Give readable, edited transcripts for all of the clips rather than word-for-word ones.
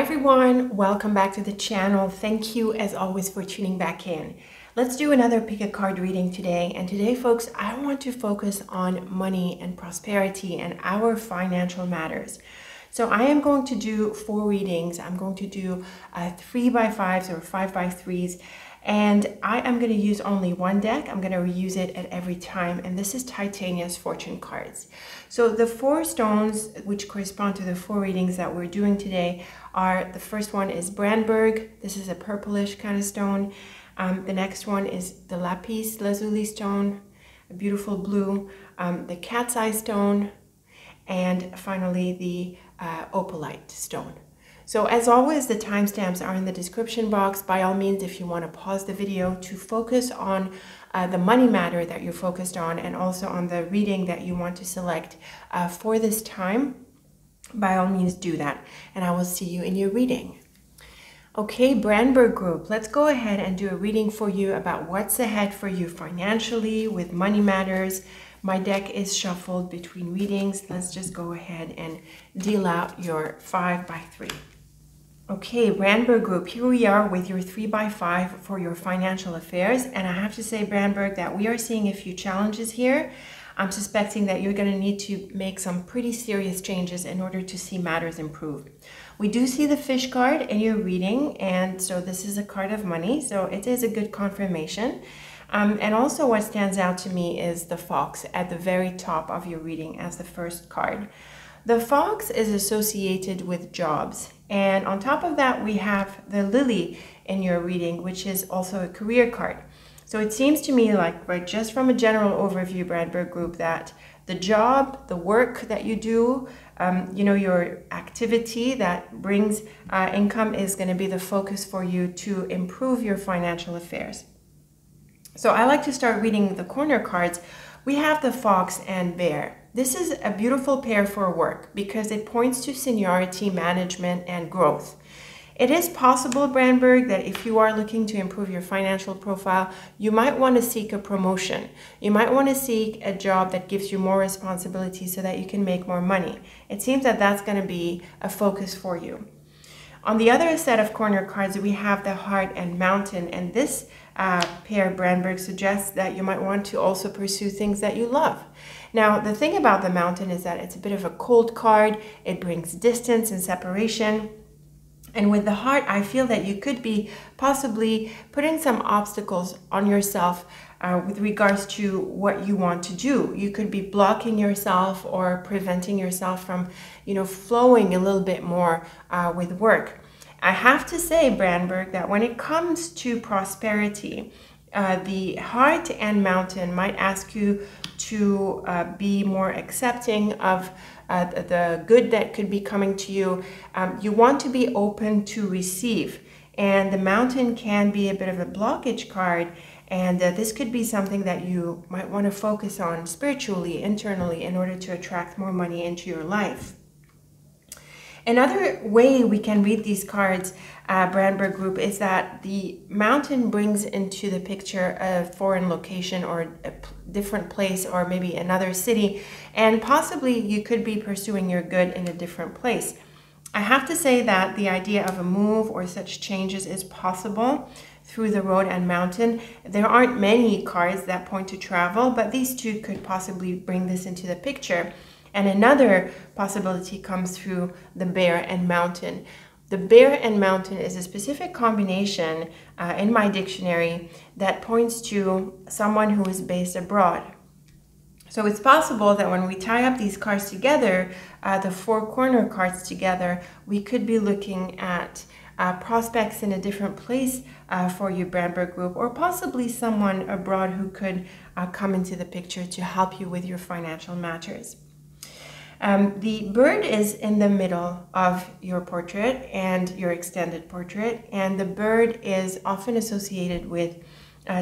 Hi everyone, welcome back to the channel. Thank you as always for tuning back in. Let's do another pick a card reading today, and today folks I want to focus on money and prosperity and our financial matters. So I am going to do four readings. I'm going to do 3x5s or 5x3s, and I am going to use only one deck. I'm going to reuse it at every time, and this is Titania's Fortune Cards. So the four stones which correspond to the four readings that we're doing today are, the first one is Brandberg. This is a purplish kind of stone. The next one is the Lapis Lazuli stone, a beautiful blue, the Cat's Eye stone, and finally the Opalite stone. So as always, the timestamps are in the description box. By all means, if you want to pause the video to focus on the money matter that you're focused on, and also on the reading that you want to select for this time, by all means do that, and I will see you in your reading. Okay, Brandberg group, let's go ahead and do a reading for you about what's ahead for you financially with money matters. My deck is shuffled between readings. Let's just go ahead and deal out your 5x3. Okay, Brandberg group, here we are with your 3x5 for your financial affairs. And I have to say, Brandberg, that we are seeing a few challenges here. I'm suspecting that you're going to need to make some pretty serious changes in order to see matters improve. We do see the fish card in your reading, and so this is a card of money, so it is a good confirmation. And also what stands out to me is the fox at the very top of your reading as the first card. The fox is associated with jobs, and on top of that we have the lily in your reading, which is also a career card. So it seems to me like, right, just from a general overview, Brandberg group, that the job, the work that you do, you know, your activity that brings income is going to be the focus for you to improve your financial affairs. So I like to start reading the corner cards. We have the fox and bear. This is a beautiful pair for work because it points to seniority, management, and growth. It is possible, Brandberg, that if you are looking to improve your financial profile, you might want to seek a promotion. You might want to seek a job that gives you more responsibility so that you can make more money. It seems that that's going to be a focus for you. On the other set of corner cards, we have the heart and mountain, and this pair, Brandberg, suggests that you might want to also pursue things that you love. Now, the thing about the mountain is that it's a bit of a cold card. It brings distance and separation. And with the heart, I feel that you could be possibly putting some obstacles on yourself with regards to what you want to do. You could be blocking yourself or preventing yourself from, you know, flowing a little bit more with work. I have to say, Brandberg, that when it comes to prosperity, the heart and mountain might ask you to be more accepting of the good that could be coming to you. You want to be open to receive, and the mountain can be a bit of a blockage card, and this could be something that you might want to focus on spiritually, internally, in order to attract more money into your life. Another way we can read these cards, Brandberg group, is that the mountain brings into the picture a foreign location or a different place, or maybe another city, and possibly you could be pursuing your good in a different place. I have to say that the idea of a move or such changes is possible through the road and mountain. There aren't many cards that point to travel, but these two could possibly bring this into the picture. And another possibility comes through the bear and mountain. The bear and mountain is a specific combination in my dictionary that points to someone who is based abroad. So it's possible that when we tie up these cards together, the four corner cards together, we could be looking at prospects in a different place for you, Brandberg group, or possibly someone abroad who could come into the picture to help you with your financial matters. The bird is in the middle of your portrait and your extended portrait, and the bird is often associated with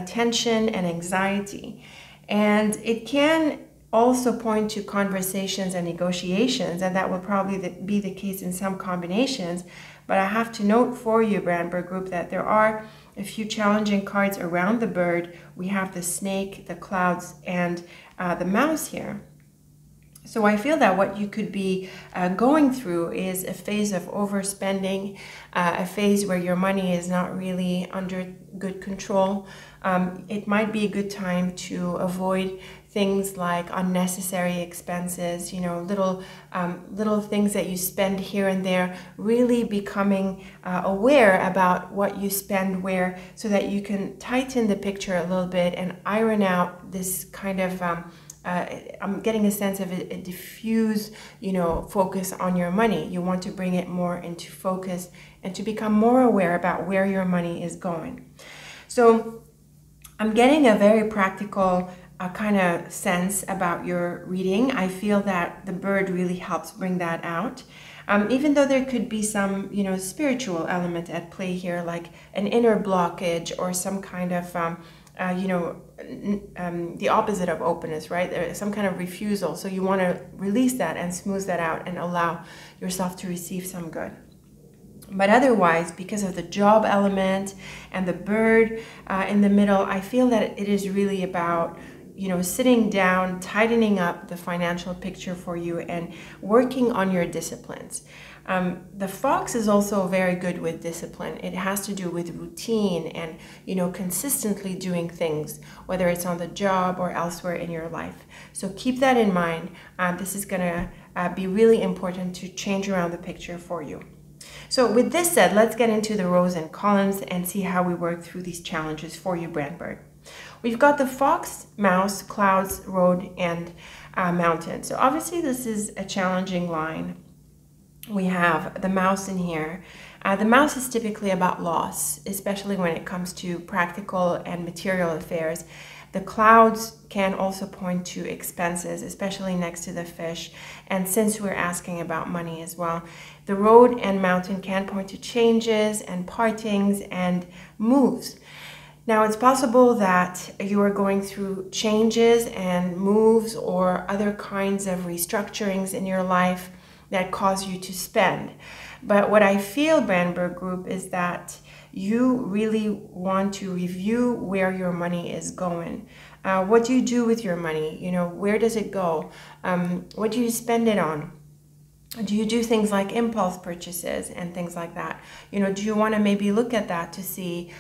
tension and anxiety. And it can also point to conversations and negotiations, and that will probably be the case in some combinations. But I have to note for you, Brandberg group, that there are a few challenging cards around the bird. We have the snake, the clouds, and the mouse here. So I feel that what you could be going through is a phase of overspending, a phase where your money is not really under good control. It might be a good time to avoid things like unnecessary expenses, you know, little things that you spend here and there, really becoming aware about what you spend where, so that you can tighten the picture a little bit and iron out this kind of... I'm getting a sense of a diffuse, you know, focus on your money. You want to bring it more into focus and to become more aware about where your money is going. So I'm getting a very practical kind of sense about your reading. I feel that the bird really helps bring that out. Even though there could be some, you know, spiritual element at play here, like an inner blockage or some kind of, you know, the opposite of openness, right? There is some kind of refusal. So you want to release that and smooth that out and allow yourself to receive some good. But otherwise, because of the job element and the bird in the middle, I feel that it is really about, you know, sitting down, tightening up the financial picture for you and working on your disciplines. The fox is also very good with discipline. It has to do with routine and, you know, consistently doing things, whether it's on the job or elsewhere in your life. So keep that in mind. This is going to be really important to change around the picture for you. So with this said, let's get into the rows and columns and see how we work through these challenges for you, Brandberg. We've got the fox, mouse, clouds, road, and mountain. So obviously this is a challenging line. We have the mouse in here. The mouse is typically about loss, especially when it comes to practical and material affairs. The clouds can also point to expenses, especially next to the fish. And since we're asking about money as well, the road and mountain can point to changes and partings and moves. Now, it's possible that you are going through changes and moves or other kinds of restructurings in your life that cause you to spend. But what I feel, Brandberg Group, is that you really want to review where your money is going. What do you do with your money? You know, where does it go? What do you spend it on? Do you do things like impulse purchases and things like that? You know, do you want to maybe look at that to see,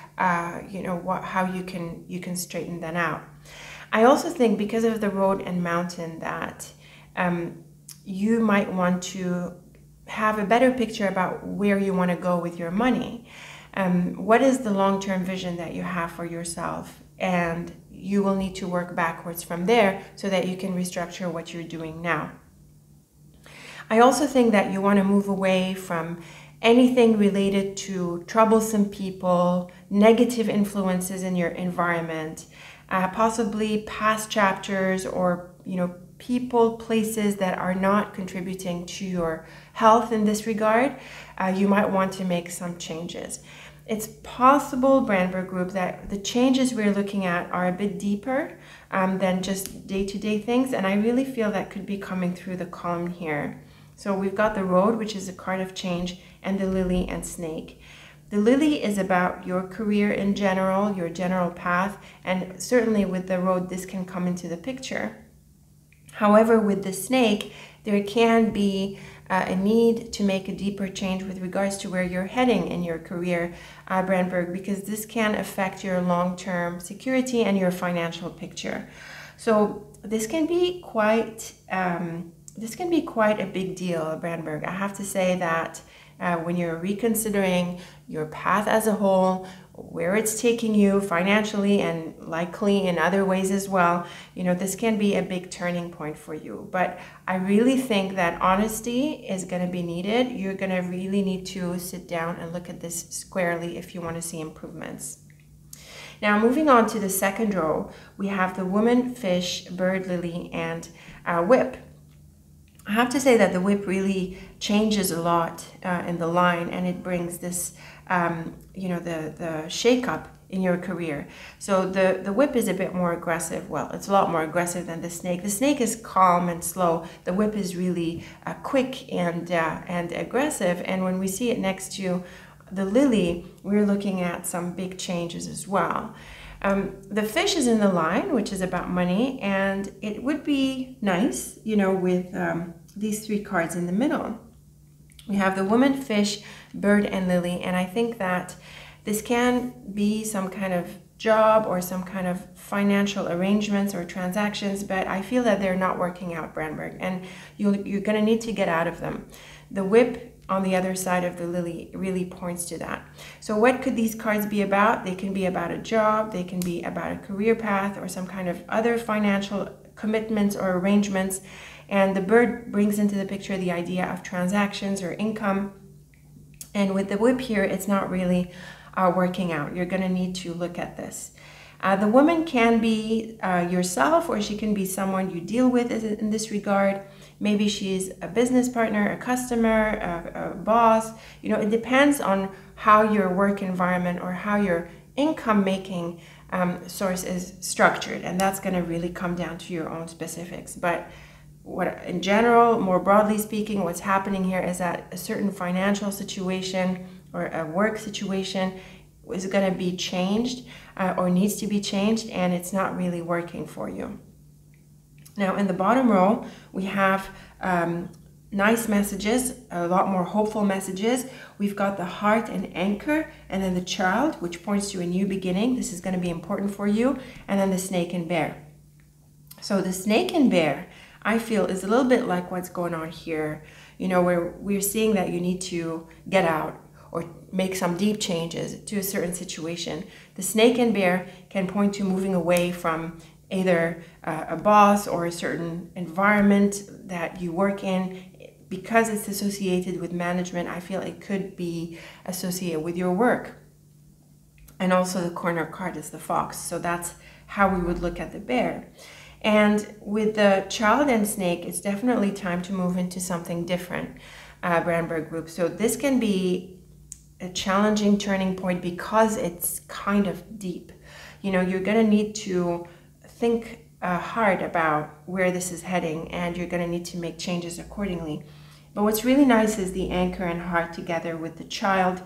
you know, how you can straighten that out? I also think, because of the road and mountain, that you might want to have a better picture about where you want to go with your money. What is the long-term vision that you have for yourself? And you will need to work backwards from there so that you can restructure what you're doing now. I also think that you want to move away from anything related to troublesome people, negative influences in your environment, possibly past chapters or, you know, people, places that are not contributing to your health in this regard. You might want to make some changes. It's possible, Brandberg Group, that the changes we're looking at are a bit deeper than just day-to-day things, and I really feel that could be coming through the column here. So we've got the road, which is a card of change, and the lily and snake. The lily is about your career in general, your general path, and certainly with the road, this can come into the picture. However, with the snake, there can be a need to make a deeper change with regards to where you're heading in your career, Brandberg, because this can affect your long-term security and your financial picture. So this can be quite a big deal, Brandberg. I have to say that when you're reconsidering your path as a whole, where it's taking you financially and likely in other ways as well, you know, this can be a big turning point for you. But I really think that honesty is going to be needed. You're going to really need to sit down and look at this squarely if you want to see improvements. Now, moving on to the second row, we have the woman, fish, bird, lily, and whip. I have to say that the whip really changes a lot in the line, and it brings this, you know, the shake-up in your career. So the whip is a bit more aggressive. Well, it's a lot more aggressive than the snake. The snake is calm and slow. The whip is really quick and aggressive. And when we see it next to the lily, we're looking at some big changes as well. The fish is in the line, which is about money, and it would be nice, you know, with these three cards in the middle. We have the woman, fish, bird, and lily, and I think that this can be some kind of job or some kind of financial arrangements or transactions, but I feel that they're not working out, Brandberg, and you're going to need to get out of them. The whip on the other side of the lily really points to that. So what could these cards be about? They can be about a job, they can be about a career path or some kind of other financial commitments or arrangements. And the bird brings into the picture the idea of transactions or income. And with the whip here, it's not really working out. You're going to need to look at this. The woman can be yourself, or she can be someone you deal with in this regard. Maybe she's a business partner, a customer, a boss. You know, it depends on how your work environment or how your income-making source is structured. And that's going to really come down to your own specifics. But what, in general, more broadly speaking, what's happening here is that a certain financial situation or a work situation is going to be changed or needs to be changed, and it's not really working for you. Now, in the bottom row, we have nice messages, a lot more hopeful messages. We've got the heart and anchor, and then the child, which points to a new beginning. This is going to be important for you. And then the snake and bear. So the snake and bear, I feel, is a little bit like what's going on here, you know, where we're seeing that you need to get out or make some deep changes to a certain situation. The snake and bear can point to moving away from either a boss or a certain environment that you work in. Because it's associated with management, I feel it could be associated with your work. And also the corner card is the fox, so that's how we would look at the bear. And with the child and snake, it's definitely time to move into something different, Brandberg group. So this can be a challenging turning point because it's kind of deep. You know, you're going to need to think hard about where this is heading, and you're going to need to make changes accordingly. But what's really nice is the anchor and heart together with the child.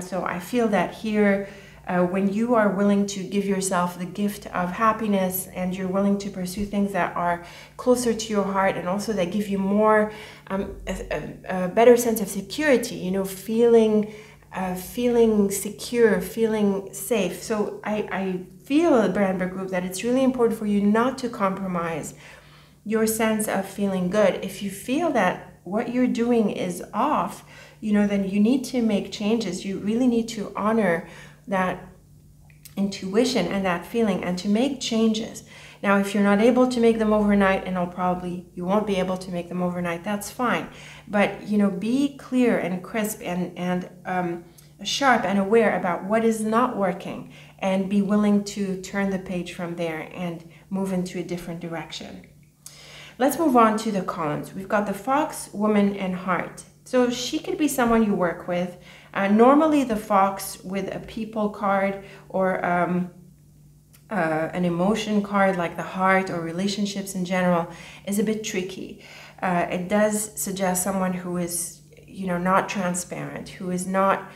So I feel that here, when you are willing to give yourself the gift of happiness and you're willing to pursue things that are closer to your heart and also that give you more, a better sense of security, you know, feeling secure, feeling safe. So I feel, the Brandberg group, that it's really important for you not to compromise your sense of feeling good. If you feel that what you're doing is off, you know, then you need to make changes. You really need to honor that intuition and that feeling and to make changes. Now, if you're not able to make them overnight, and you won't be able to make them overnight, that's fine. But, you know, be clear and crisp and sharp and aware about what is not working, and be willing to turn the page from there and move into a different direction. Let's move on to the columns. We've got the fox, woman, and heart. So she could be someone you work with. Normally the fox with a people card or an emotion card like the heart or relationships in general is a bit tricky. It does suggest someone who is, you know, not transparent, who is not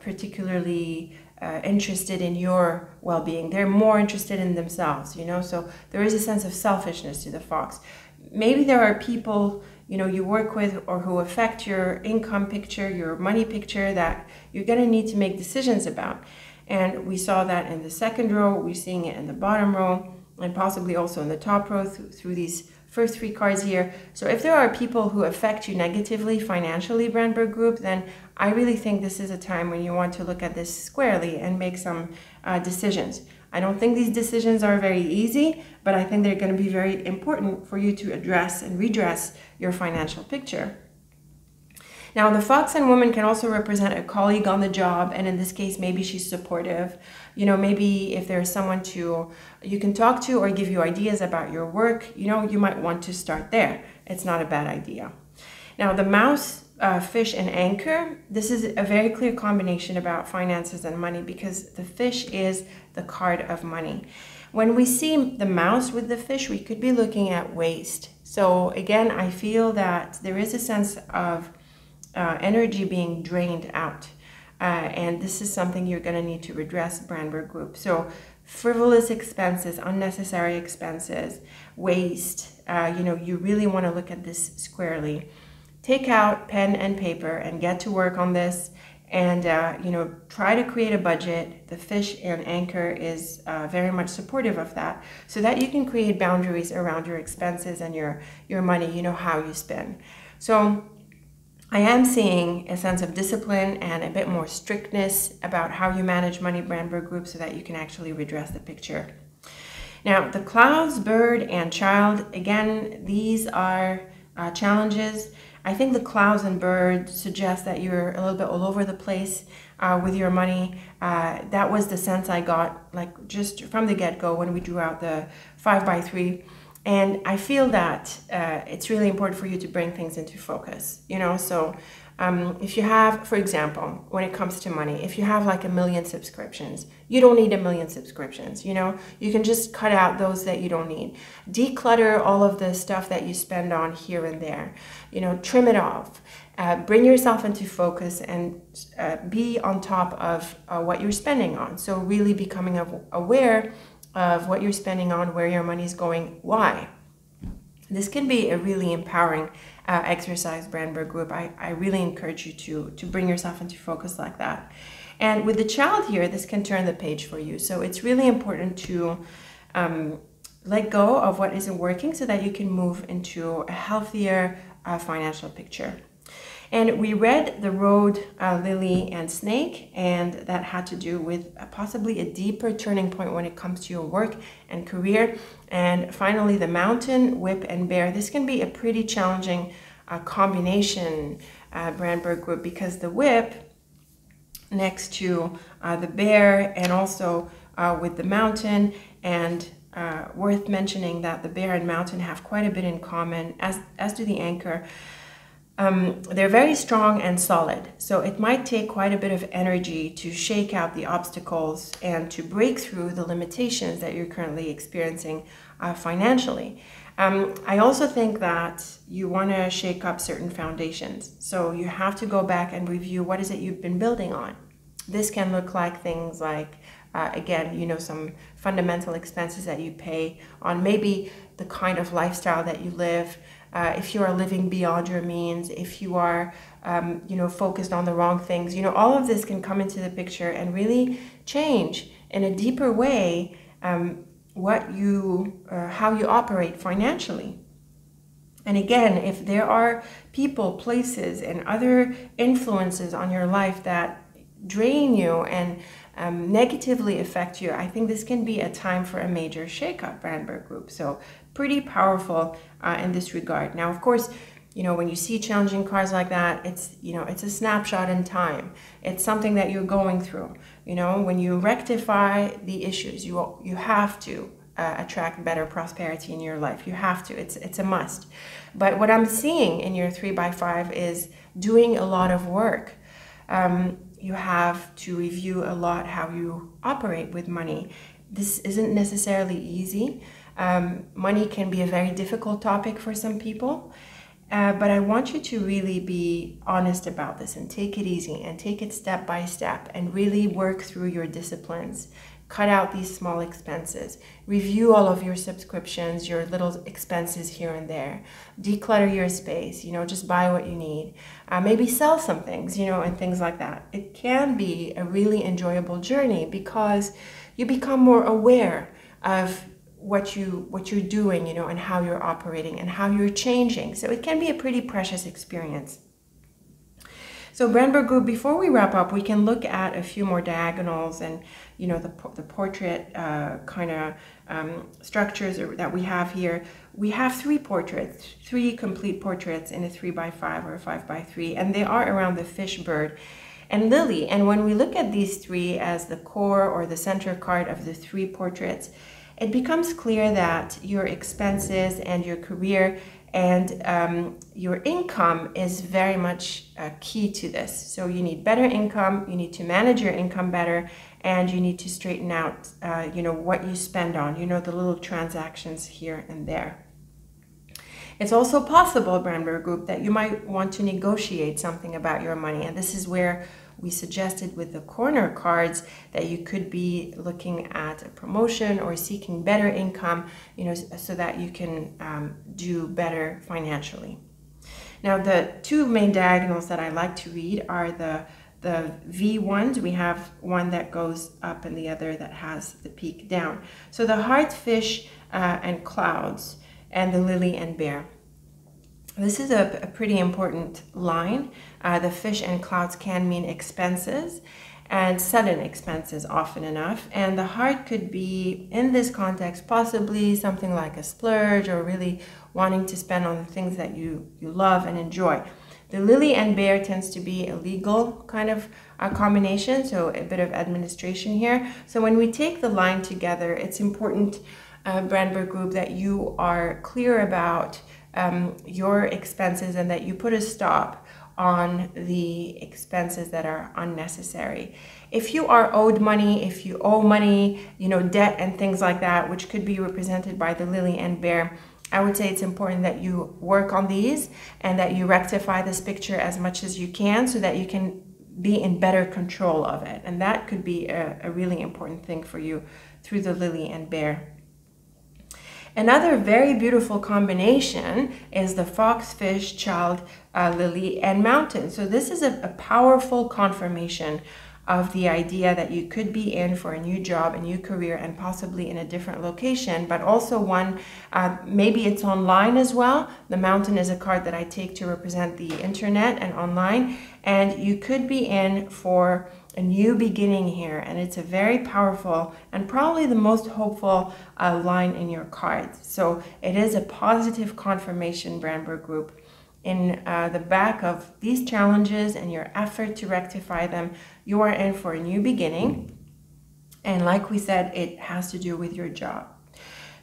particularly interested in your well-being. They're more interested in themselves, you know, so there is a sense of selfishness to the fox. Maybe there are people, you know, you work with or who affect your income picture, your money picture, that you're going to need to make decisions about. And we saw that in the second row, we're seeing it in the bottom row, and possibly also in the top row through these first three cards here. So if there are people who affect you negatively financially, Brandberg group, then I really think this is a time when you want to look at this squarely and make some decisions. I don't think these decisions are very easy, but I think they're going to be very important for you to address and redress your financial picture. Now, the fox and woman can also represent a colleague on the job, and in this case, maybe she's supportive. You know, maybe if there's someone you can talk to or give you ideas about your work, you know, you might want to start there. It's not a bad idea. Now, the mouse, fish, and anchor, this is a very clear combination about finances and money, because the fish is the card of money. When we see the mouse with the fish, we could be looking at waste. So again, I feel that there is a sense of energy being drained out, and this is something you're going to need to redress, Brandberg group. So frivolous expenses, unnecessary expenses, waste. You really want to look at this squarely. Take out pen and paper and get to work on this, and try to create a budget. The fish and anchor is very much supportive of that, so that you can create boundaries around your expenses and your money, how you spend. So I am seeing a sense of discipline and a bit more strictness about how you manage money, Brandberg group, so that you can actually redress the picture. Now, the clouds, bird, and child, again, these are challenges. I think the clouds and bird suggest that you're a little bit all over the place with your money. That was the sense I got, like, just from the get-go when we drew out the 5x3. And I feel that it's really important for you to bring things into focus, So if you have, for example, when it comes to money, if you have like 1 million subscriptions, you don't need 1 million subscriptions, You can just cut out those that you don't need. Declutter all of the stuff that you spend on here and there, Trim it off. Bring yourself into focus and be on top of what you're spending on. So really becoming aware of what you're spending on, where your money is going, why. This can be a really empowering exercise, Brandberg group. I really encourage you to bring yourself into focus like that. And with the child here, this can turn the page for you. So it's really important to let go of what isn't working so that you can move into a healthier financial picture. And we read the road, lily, and snake, and that had to do with possibly a deeper turning point when it comes to your work and career. And finally, the mountain, whip, and bear. This can be a pretty challenging combination, Brandberg group, because the whip next to the bear, and also with the mountain, and worth mentioning that the bear and mountain have quite a bit in common, as do the anchor. They're very strong and solid, so it might take quite a bit of energy to shake out the obstacles and to break through the limitations that you're currently experiencing financially. I also think that you want to shake up certain foundations, so you have to go back and review what is it you've been building on. This can look like things like, again, some fundamental expenses that you pay on, maybe the kind of lifestyle that you live. If you are living beyond your means, if you are, focused on the wrong things, all of this can come into the picture and really change in a deeper way how you operate financially. And again, if there are people, places, and other influences on your life that drain you and negatively affect you, I think this can be a time for a major shakeup, Brandberg group. So pretty powerful in this regard. Now, of course, when you see challenging cards like that, it's, it's a snapshot in time. It's something that you're going through. When you rectify the issues, you have to attract better prosperity in your life. You have to. It's a must. But what I'm seeing in your 3x5 is doing a lot of work. You have to review a lot how you operate with money. This isn't necessarily easy. Money can be a very difficult topic for some people, but I want you to really be honest about this and take it easy and take it step by step and really work through your disciplines. Cut out these small expenses. Review all of your subscriptions, your little expenses here and there. Declutter your space, just buy what you need. Maybe sell some things, and things like that. It can be a really enjoyable journey because you become more aware of what you're doing, and how you're operating and how you're changing. So it can be a pretty precious experience. So Brandberg group, before we wrap up, we can look at a few more diagonals and the portrait kind of structures that we have here. We have three complete portraits in a 3x5 or a 5x3, and they are around the fish, bird, and lily. And when we look at these three as the core or the center card of the three portraits, it becomes clear that your expenses and your career and your income is very much key to this. So you need better income, you need to manage your income better, and you need to straighten out what you spend on, the little transactions here and there. It's also possible, Brandberg Group, that you might want to negotiate something about your money, and this is where we suggested with the corner cards that you could be looking at a promotion or seeking better income, you know, so that you can do better financially. Now, the two main diagonals that I like to read are the V ones. We have one that goes up and the other that has the peak down. So the heart, fish, and clouds, and the lily and bear. This is a pretty important line. The fish and clouds can mean expenses, and sudden expenses often enough. And the heart could be, in this context, possibly something like a splurge or really wanting to spend on the things that you love and enjoy. The lily and bear tends to be a legal kind of combination, so a bit of administration here. So when we take the line together, it's important, Brandberg Group, that you are clear about your expenses and that you put a stop on the expenses that are unnecessary. If you are owed money, if you owe money, you know, debt and things like that, which could be represented by the lily and bear, I would say it's important that you work on these and that you rectify this picture as much as you can so that you can be in better control of it. And that could be a really important thing for you through the lily and bear. Another very beautiful combination is the fox, fish, child, lily, and mountain. So this is a powerful confirmation of the idea that you could be in for a new job, a new career, and possibly in a different location, but also one, maybe it's online as well. The mountain is a card that I take to represent the internet and online, and you could be in for a new beginning here, and it's a very powerful and probably the most hopeful line in your cards. So it is a positive confirmation, Brandberg Group, in the back of these challenges and your effort to rectify them. You are in for a new beginning, and like we said, it has to do with your job.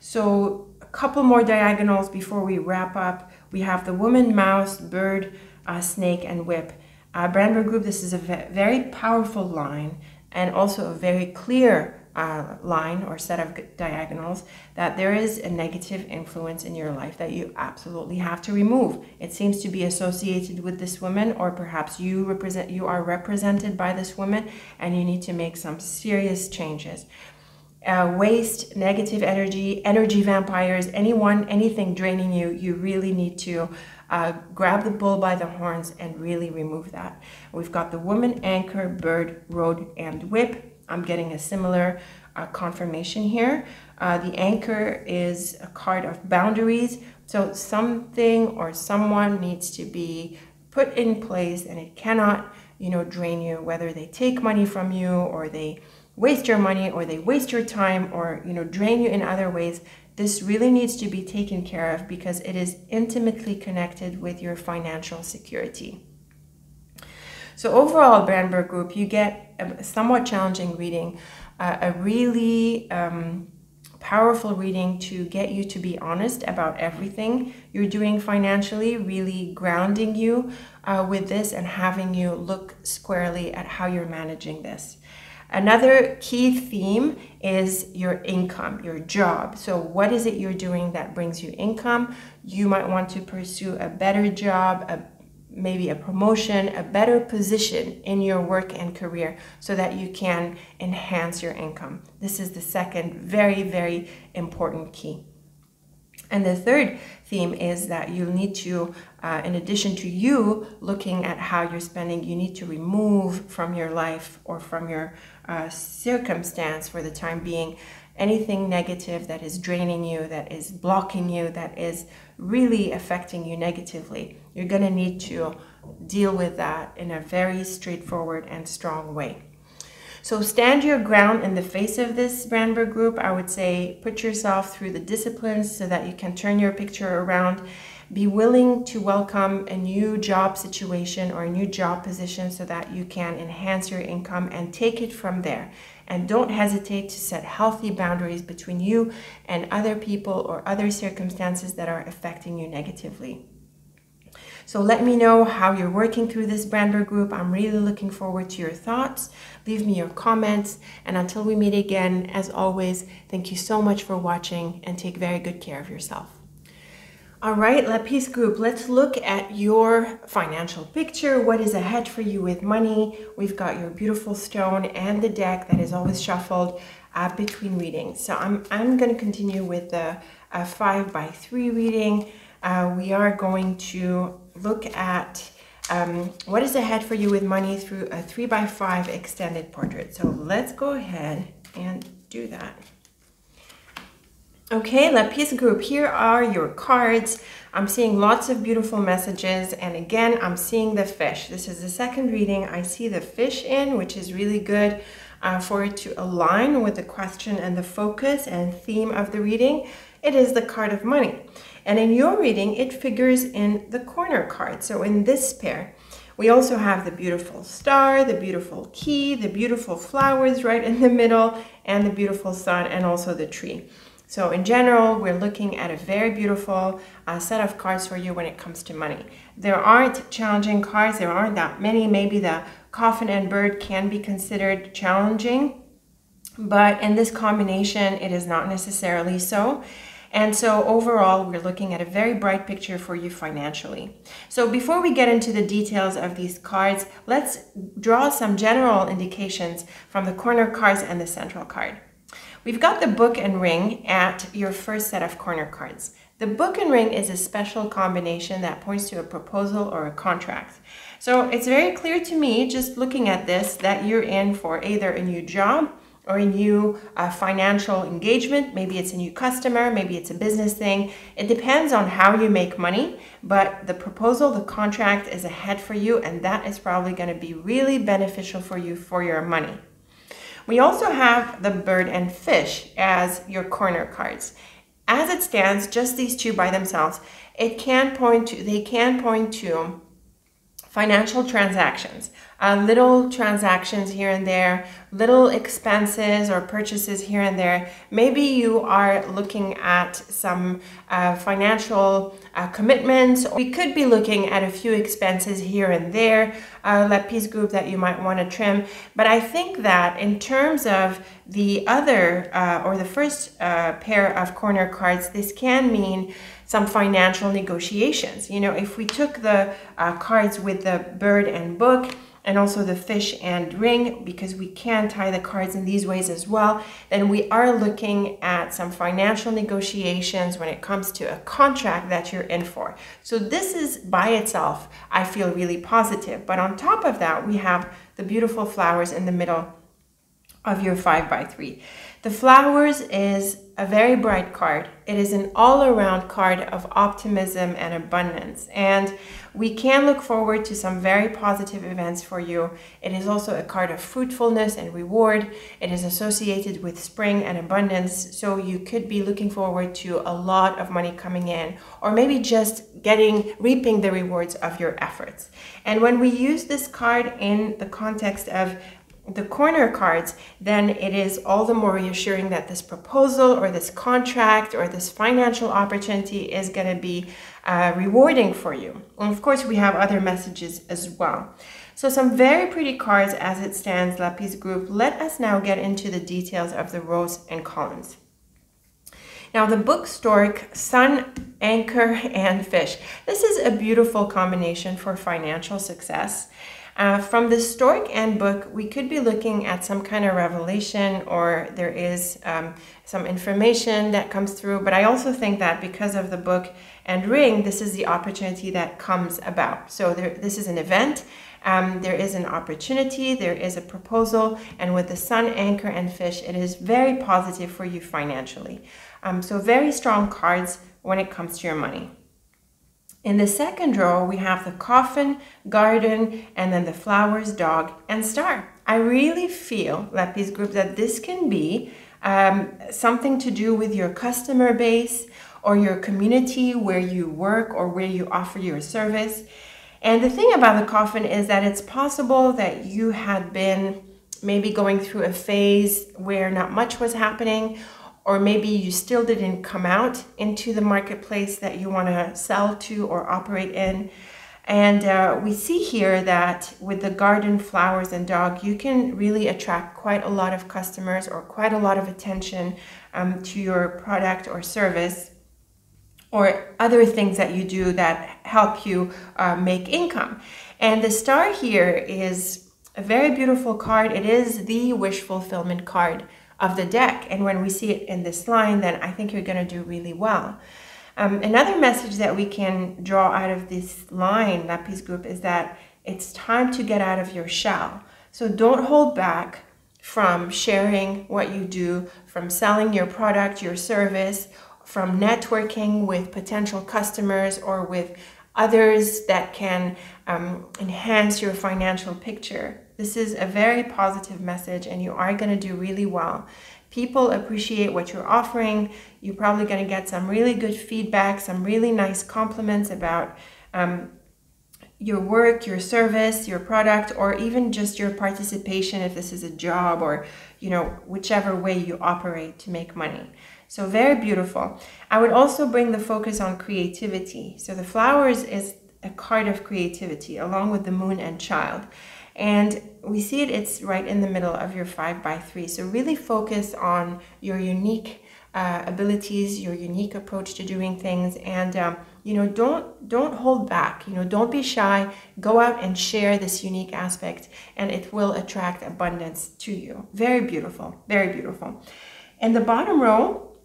So a couple more diagonals before we wrap up. We have the woman, mouse, bird, snake, and whip. Brandberg Group, this is a very powerful line, and also a very clear line or set of diagonals that there is a negative influence in your life that you absolutely have to remove. It seems to be associated with this woman, or perhaps you are represented by this woman, and you need to make some serious changes. Waste, negative energy, energy vampires, anyone, anything draining you, you really need to grab the bull by the horns and really remove that. We've got the woman, anchor, bird, road, and whip. I'm getting a similar confirmation here. The anchor is a card of boundaries. So something or someone needs to be put in place, and it cannot, you know, drain you, whether they take money from you or they waste your money or they waste your time or, you know, drain you in other ways. This really needs to be taken care of because it is intimately connected with your financial security. So overall, Brandberg Group, you get a somewhat challenging reading, a really powerful reading to get you to be honest about everything you're doing financially, really grounding you with this and having you look squarely at how you're managing this. Another key theme is your income, your job. So what is it you're doing that brings you income? You might want to pursue a better job, maybe a promotion, a better position in your work and career so that you can enhance your income. This is the second very, very important key. And the third theme is that you need to, in addition to you looking at how you're spending, you need to remove from your life or from your circumstance for the time being anything negative that is draining you, that is blocking you, that is really affecting you negatively. You're going to need to deal with that in a very straightforward and strong way. So stand your ground in the face of this, Brandberg Group. I would say put yourself through the disciplines so that you can turn your picture around. Be willing to welcome a new job situation or a new job position so that you can enhance your income and take it from there. And don't hesitate to set healthy boundaries between you and other people or other circumstances that are affecting you negatively. So let me know how you're working through this, Brandberg Group. I'm really looking forward to your thoughts. Leave me your comments. And until we meet again, as always, thank you so much for watching and take very good care of yourself. All right, Lapis group, let's look at your financial picture. What is ahead for you with money? We've got your beautiful stone and the deck that is always shuffled between readings. So I'm going to continue with the 5 by 3 reading. We are going to look at what is ahead for you with money through a 3 by 5 extended portrait. So let's go ahead and do that. Okay, Lapis group, here are your cards. I'm seeing lots of beautiful messages, and again, I'm seeing the fish. This is the second reading I see the fish in, which is really good for it to align with the question and the focus and theme of the reading. It is the card of money. And in your reading, it figures in the corner card, so in this pair. We also have the beautiful star, the beautiful key, the beautiful flowers right in the middle, and the beautiful sun, and also the tree. So in general, we're looking at a very beautiful set of cards for you when it comes to money. There aren't challenging cards, there aren't that many. Maybe the coffin and bird can be considered challenging, but in this combination, it is not necessarily so. And so overall, we're looking at a very bright picture for you financially. So before we get into the details of these cards, let's draw some general indications from the corner cards and the central card. We've got the book and ring at your first set of corner cards. The book and ring is a special combination that points to a proposal or a contract. So it's very clear to me, just looking at this, that you're in for either a new job or a new financial engagement. Maybe it's a new customer, maybe it's a business thing. It depends on how you make money, but the proposal, the contract is ahead for you, and that is probably going to be really beneficial for you for your money. We also have the bird and fish as your corner cards. As it stands, just these two by themselves, they can point to financial transactions, little transactions here and there, little expenses or purchases here and there. Maybe you are looking at some financial commitments. We could be looking at a few expenses here and there, Lapis group, that you might want to trim. But I think that in terms of the other or the first pair of corner cards, this can mean some financial negotiations. You know, if we took the cards with the bird and book, and also the fish and ring, because we can tie the cards in these ways as well, then we are looking at some financial negotiations when it comes to a contract that you're in for. So this is by itself, I feel, really positive. But on top of that, we have the beautiful flowers in the middle of your 5 by 3. The flowers is a very bright card. It is an all-around card of optimism and abundance, and we can look forward to some very positive events for you. It is also a card of fruitfulness and reward. It is associated with spring and abundance, so you could be looking forward to a lot of money coming in, or maybe just reaping the rewards of your efforts. And when we use this card in the context of the corner cards, then it is all the more reassuring that this proposal or this contract or this financial opportunity is going to be rewarding for you. And of course, we have other messages as well. So some very pretty cards as it stands, Lapis group. Let us now get into the details of the rows and columns. Now, the book, stork, sun, anchor, and fish. This is a beautiful combination for financial success. From the stork and book, we could be looking at some kind of revelation, or there is some information that comes through. But I also think that because of the book and ring, this is the opportunity that comes about. So this is an event, there is an opportunity, there is a proposal. And with the sun, anchor, and fish, it is very positive for you financially. So very strong cards when it comes to your money. In the second row, we have the coffin, garden, and then the flowers, dog, and star. I really feel, Lapis group, that this can be something to do with your customer base or your community where you work or where you offer your service. And the thing about the coffin is that it's possible that you had been maybe going through a phase where not much was happening, or maybe you still didn't come out into the marketplace that you want to sell to or operate in. And we see here that with the garden, flowers, and dog, you can really attract quite a lot of customers or quite a lot of attention to your product or service. or other things that you do that help you make income. And the star here is a very beautiful card. It is the wish fulfillment card of the deck. And when we see it in this line, then I think you're going to do really well. Another message that we can draw out of this line, Lapis Group, is that it's time to get out of your shell. So don't hold back from sharing what you do, from selling your product, your service, from networking with potential customers or with others that can enhance your financial picture. This is a very positive message, and you are going to do really well. People appreciate what you're offering. You're probably going to get some really good feedback, some really nice compliments about your work, your service, your product, or even just your participation if this is a job, or you know, whichever way you operate to make money. So very beautiful. I would also bring the focus on creativity. So the flowers is a card of creativity along with the moon and child. And we see it, it's right in the middle of your 5x3. So really focus on your unique abilities, your unique approach to doing things, and you know, don't hold back. You know, don't be shy. Go out and share this unique aspect, and it will attract abundance to you. Very beautiful, very beautiful. In the bottom row,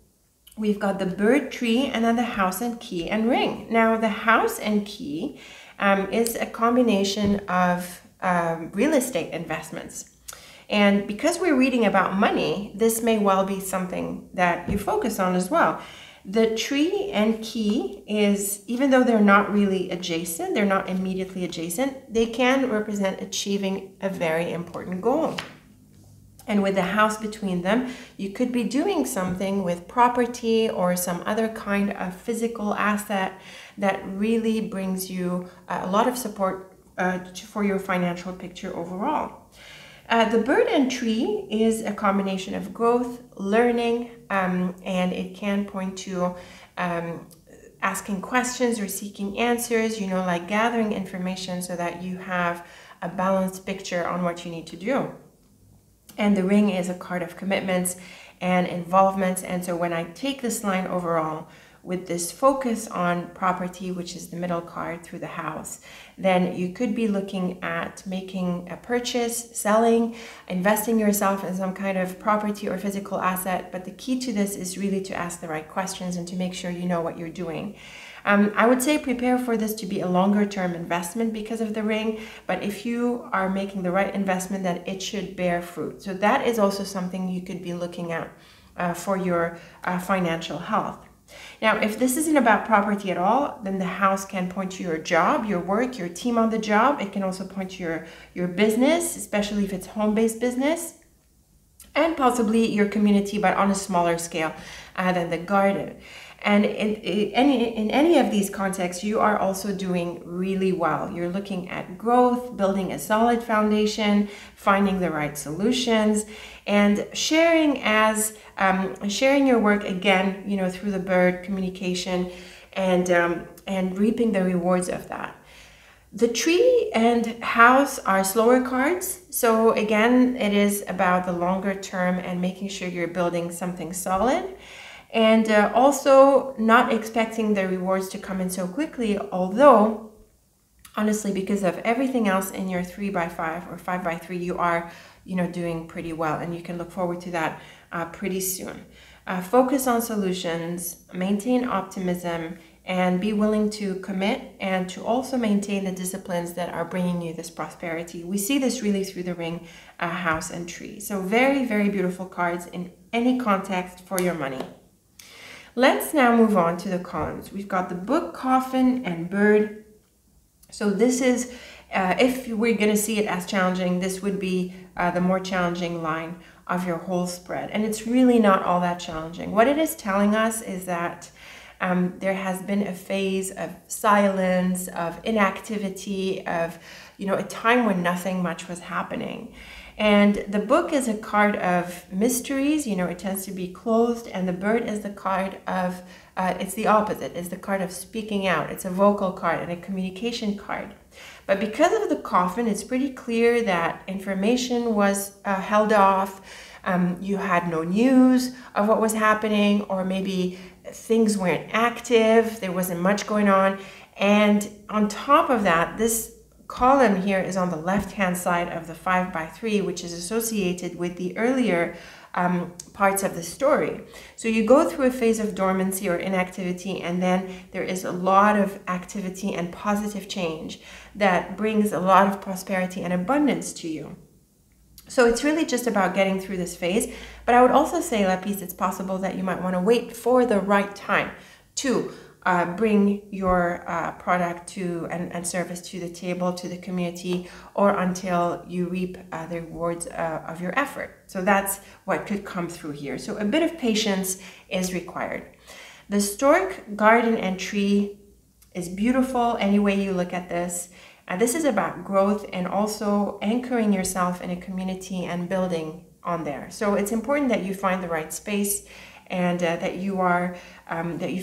we've got the bird, tree, and then the house and key and ring. Now, the house and key is a combination of real estate investments. And because we're reading about money, this may well be something that you focus on as well. The tree and key is, even though they're not really adjacent, they're not immediately adjacent, they can represent achieving a very important goal. And with the house between them, you could be doing something with property or some other kind of physical asset that really brings you a lot of support for your financial picture overall. The bird and tree is a combination of growth, learning, and it can point to asking questions or seeking answers, you know, like gathering information so that you have a balanced picture on what you need to do. And the ring is a card of commitments and involvements. And so when I take this line overall with this focus on property, which is the middle card through the house, then you could be looking at making a purchase, selling, investing yourself in some kind of property or physical asset. But the key to this is really to ask the right questions and to make sure you know what you're doing. I would say prepare for this to be a longer term investment because of the ring, but if you are making the right investment, then it should bear fruit. So that is also something you could be looking at for your financial health. Now, if this isn't about property at all, then the house can point to your job, your work, your team on the job. It can also point to your business, especially if it's home-based business, and possibly your community, but on a smaller scale than the garden. And in any of these contexts, you are also doing really well. You're looking at growth, building a solid foundation, finding the right solutions, and sharing your work again, you know, through the bird communication, and reaping the rewards of that. The tree and house are slower cards. So again, it is about the longer term and making sure you're building something solid. And also not expecting the rewards to come in so quickly, although honestly, because of everything else in your 3x5 or 5x3, you are, you know, doing pretty well, and you can look forward to that pretty soon. Focus on solutions, maintain optimism, and be willing to commit and to also maintain the disciplines that are bringing you this prosperity. We see this really through the ring, house, and tree. So very, very beautiful cards in any context for your money. Let's now move on to the columns. We've got the book, coffin, and bird. So this is, if we're going to see it as challenging, this would be the more challenging line of your whole spread. And it's really not all that challenging. What it is telling us is that there has been a phase of silence, of inactivity, of, you know, a time when nothing much was happening. And the book is a card of mysteries, you know, it tends to be closed, and the bird is the card of, it's the opposite, it's the card of speaking out. It's a vocal card and a communication card. But because of the coffin, it's pretty clear that information was held off, you had no news of what was happening, or maybe things weren't active, there wasn't much going on. And on top of that, this column here is on the left-hand side of the 5x3, which is associated with the earlier parts of the story. So you go through a phase of dormancy or inactivity, and then there is a lot of activity and positive change that brings a lot of prosperity and abundance to you. So it's really just about getting through this phase. But I would also say, Lapis, it's possible that you might want to wait for the right time to bring your product to and service to the table, to the community, or until you reap the rewards of your effort. So that's what could come through here. So a bit of patience is required. The stork garden and tree is beautiful any way you look at this. This is about growth and also anchoring yourself in a community and building on there. So it's important that you find the right space, and that you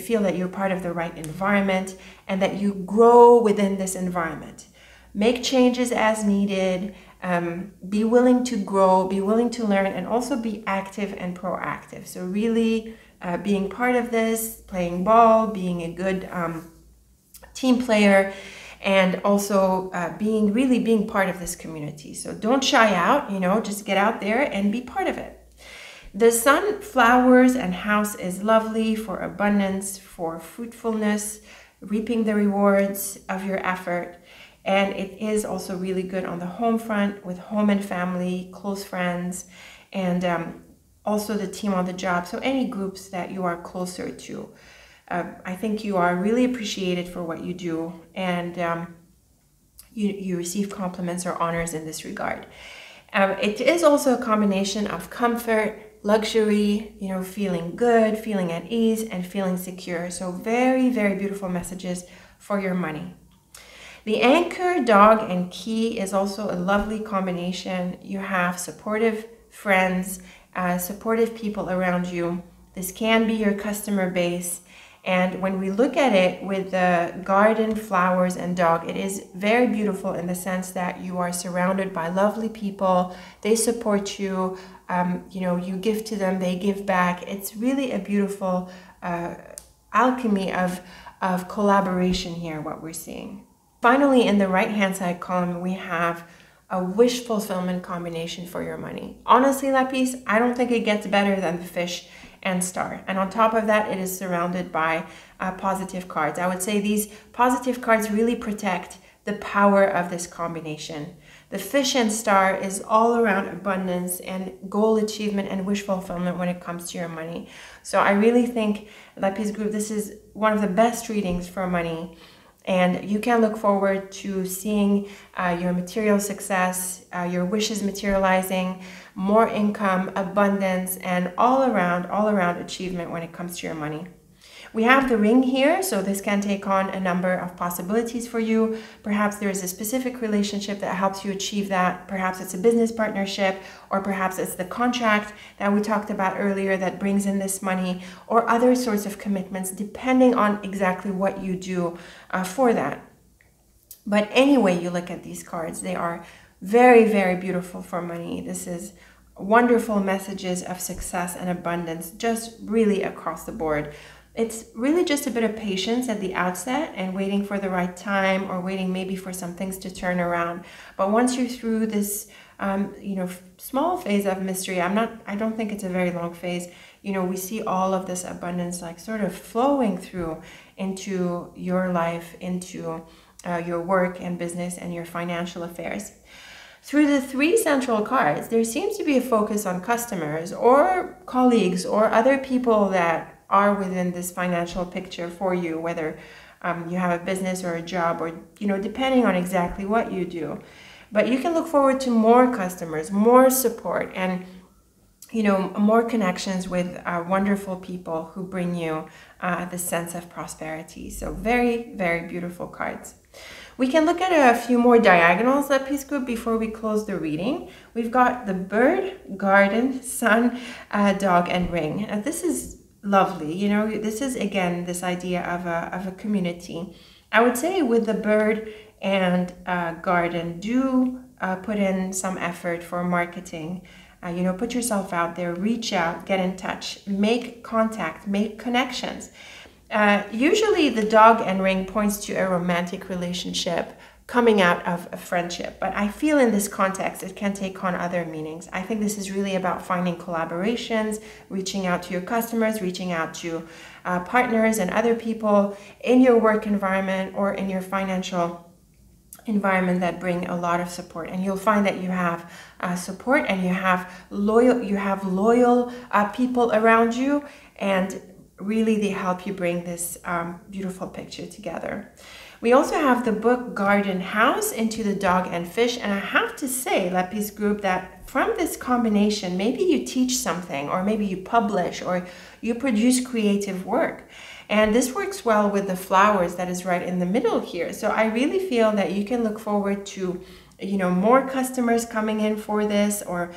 feel that you're part of the right environment, and that you grow within this environment. Make changes as needed, be willing to grow, be willing to learn, and also be active and proactive. So really being part of this, playing ball, being a good team player, and also being part of this community. So don't shy out, you know, just get out there and be part of it. The sun, flowers, and house is lovely for abundance, for fruitfulness, reaping the rewards of your effort. And it is also really good on the home front with home and family, close friends, and also the team on the job. So any groups that you are closer to. I think you are really appreciated for what you do, and you receive compliments or honors in this regard. It is also a combination of comfort, luxury, you know, feeling good, feeling at ease, and feeling secure. So very, very beautiful messages for your money. The anchor, dog, and key is also a lovely combination. You have supportive friends, supportive people around you. This can be your customer base. And when we look at it with the garden, flowers, and dog, it is very beautiful in the sense that you are surrounded by lovely people. They support you, you know, you give to them, they give back. It's really a beautiful alchemy of collaboration here, what we're seeing. Finally, in the right-hand side column, we have a wish fulfillment combination for your money. Honestly, Lapis, I don't think it gets better than the fish and star. And on top of that, it is surrounded by positive cards. I would say these positive cards really protect the power of this combination. The fish and star is all around abundance and goal achievement and wish fulfillment when it comes to your money. So I really think, Lapis Group, this is one of the best readings for money. And you can look forward to seeing your material success, your wishes materializing, more income, abundance, and all around achievement when it comes to your money. We have the ring here, so this can take on a number of possibilities for you. Perhaps there is a specific relationship that helps you achieve that. Perhaps it's a business partnership, or perhaps it's the contract that we talked about earlier that brings in this money, or other sorts of commitments, depending on exactly what you do for that. But anyway, you look at these cards, they are very, very beautiful for money. This is wonderful messages of success and abundance, just really across the board. It's really just a bit of patience at the outset and waiting for the right time, or waiting maybe for some things to turn around. But once you're through this, you know, small phase of mystery, I don't think it's a very long phase. You know, we see all of this abundance like sort of flowing through into your life, into your work and business and your financial affairs. Through the three central cards, there seems to be a focus on customers or colleagues or other people that are within this financial picture for you, whether you have a business or a job, or, you know, depending on exactly what you do. But you can look forward to more customers, more support, and, you know, more connections with wonderful people who bring you the sense of prosperity. So very, very beautiful cards. We can look at a few more diagonals, Lapis Group, before we close the reading. We've got the bird, garden, sun, dog, and ring. This is lovely. You know, this is again this idea of a community. I would say with the bird and garden, do put in some effort for marketing, you know, put yourself out there, reach out, get in touch, make contact, make connections. Usually the dog and ring points to a romantic relationship coming out of a friendship, but I feel in this context it can take on other meanings. I think this is really about finding collaborations, reaching out to your customers, reaching out to partners and other people in your work environment or in your financial environment that bring a lot of support. And you'll find that you have support and you have loyal people around you, and really they help you bring this beautiful picture together. We also have the book Garden House into the Dog and Fish, and I have to say, Lapis Group, that from this combination, maybe you teach something, or maybe you publish, or you produce creative work. And this works well with the flowers that is right in the middle here. So I really feel that you can look forward to, you know, more customers coming in for this, or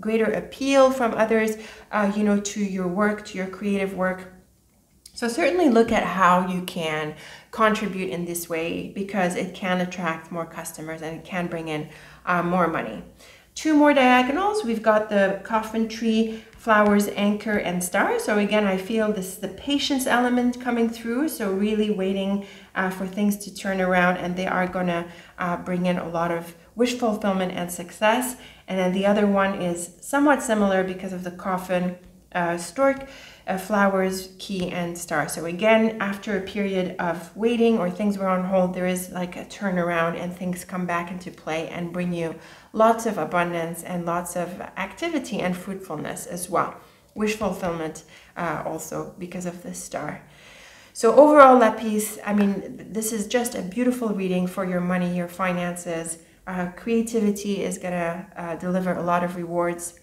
greater appeal from others, you know, to your work, to your creative work. So certainly look at how you can contribute in this way, because it can attract more customers and it can bring in more money. Two more diagonals. We've got the coffin tree, flowers, anchor, and star. So again, I feel this is the patience element coming through. So really waiting for things to turn around, and they are gonna bring in a lot of wish fulfillment and success. And then the other one is somewhat similar because of the coffin, stork, flowers, key, and star. So again, after a period of waiting or things were on hold, there is like a turnaround and things come back into play and bring you lots of abundance and lots of activity and fruitfulness as well. Wish fulfillment also because of this star. So overall, Lapis, I mean, this is just a beautiful reading for your money, your finances. Creativity is gonna deliver a lot of rewards.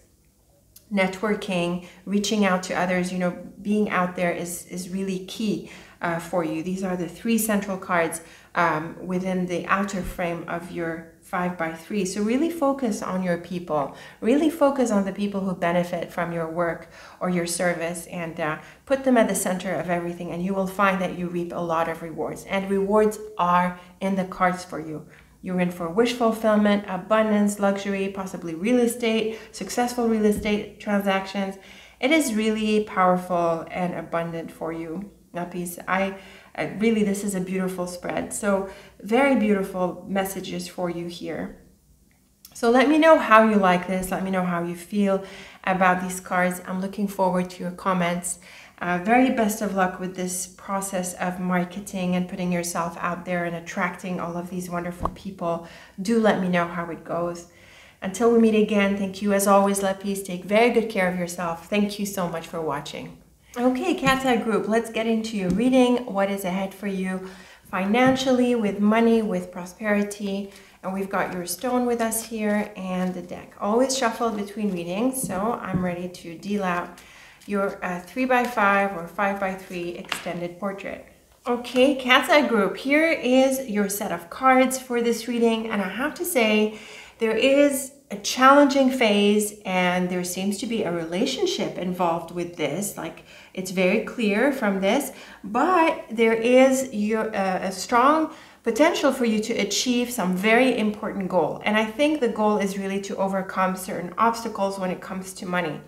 Networking, reaching out to others, you know, being out there is really key for you. These are the three central cards within the outer frame of your 5x3. So really focus on your people, really focus on the people who benefit from your work or your service, and put them at the center of everything, and you will find that you reap a lot of rewards. And rewards are in the cards for you. You're in for wish fulfillment, abundance, luxury, possibly real estate, successful real estate transactions. It is really powerful and abundant for you, Lapis. Really, this is a beautiful spread. So very beautiful messages for you here. So let me know how you like this. Let me know how you feel about these cards. I'm looking forward to your comments. Very best of luck with this process of marketing and putting yourself out there and attracting all of these wonderful people. Do let me know how it goes. Until we meet again, thank you as always, Lapis. Take very good care of yourself. Thank you so much for watching. Okay, Cat's Eye Group, let's get into your reading. What is ahead for you financially, with money, with prosperity? And we've got your stone with us here and the deck. Always shuffled between readings, so I'm ready to deal out your 3x5 or 5x3 extended portrait. Okay, Cat's Eye Group, here is your set of cards for this reading, and I have to say there is a challenging phase, and there seems to be a relationship involved with this. Like, it's very clear from this, but there is your, a strong potential for you to achieve some very important goal. And I think the goal is really to overcome certain obstacles when it comes to money.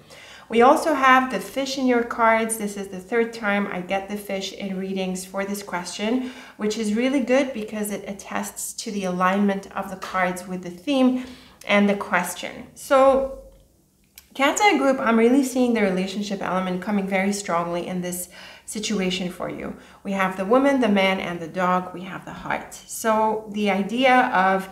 We also have the fish in your cards. This is the third time I get the fish in readings for this question, which is really good because it attests to the alignment of the cards with the theme and the question. So Cat's Eye Group, I'm really seeing the relationship element coming very strongly in this situation for you. We have the woman, the man, and the dog. We have the heart. So the idea of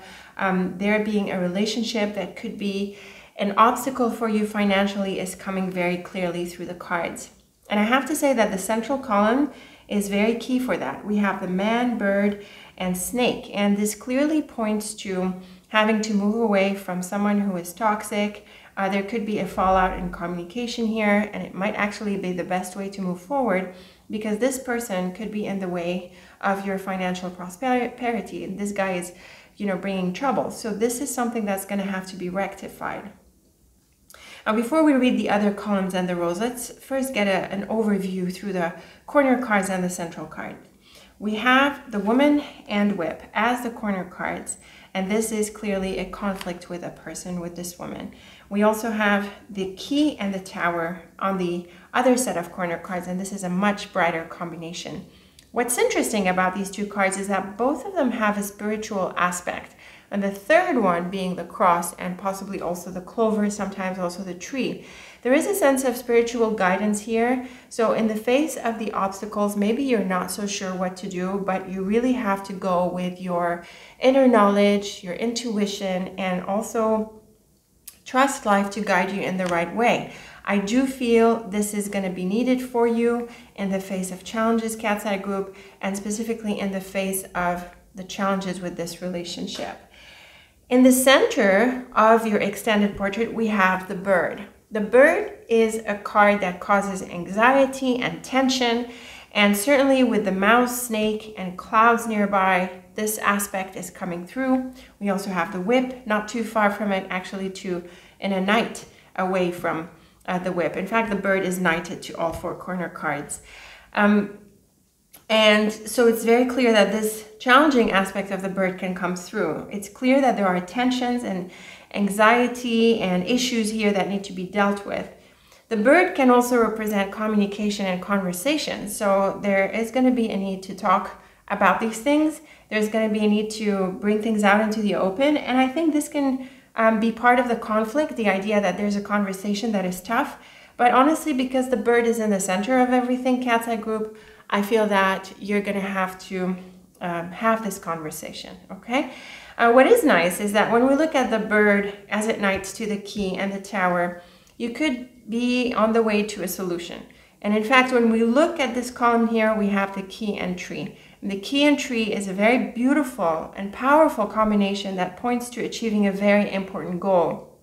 there being a relationship that could be an obstacle for you financially is coming very clearly through the cards. And I have to say that the central column is very key for that. We have the man, bird, and snake. And this clearly points to having to move away from someone who is toxic. There could be a fallout in communication here, and it might actually be the best way to move forward because this person could be in the way of your financial prosperity. And this guy is, you know, bringing trouble. So this is something that's going to have to be rectified. Now, before we read the other columns and the rows, let's first get an overview through the corner cards and the central card. We have the Woman and Whip as the corner cards, and this is clearly a conflict with a person, with this woman. We also have the Key and the Tower on the other set of corner cards, and this is a much brighter combination. What's interesting about these two cards is that both of them have a spiritual aspect, and the third one being the cross and possibly also the clover, sometimes also the tree. There is a sense of spiritual guidance here. So in the face of the obstacles, maybe you're not so sure what to do, but you really have to go with your inner knowledge, your intuition, and also trust life to guide you in the right way. I do feel this is going to be needed for you in the face of challenges, Cat's Eye Group, and specifically in the face of the challenges with this relationship. In the center of your extended portrait, we have the bird. The bird is a card that causes anxiety and tension, and certainly with the mouse, snake, and clouds nearby, this aspect is coming through. We also have the whip, not too far from it, actually in a knight away from the whip. In fact, the bird is knighted to all four corner cards. And so it's very clear that this challenging aspect of the bird can come through. It's clear that there are tensions and anxiety and issues here that need to be dealt with. The bird can also represent communication and conversation. So there is going to be a need to talk about these things. There's going to be a need to bring things out into the open. And I think this can be part of the conflict, the idea that there's a conversation that is tough. But honestly, because the bird is in the center of everything, Cat's Eye Group, I feel that you're going to have this conversation, okay? What is nice is that when we look at the bird as it knights to the key and the tower, you could be on the way to a solution. And in fact, when we look at this column here, we have the key and tree. And the key and tree is a very beautiful and powerful combination that points to achieving a very important goal.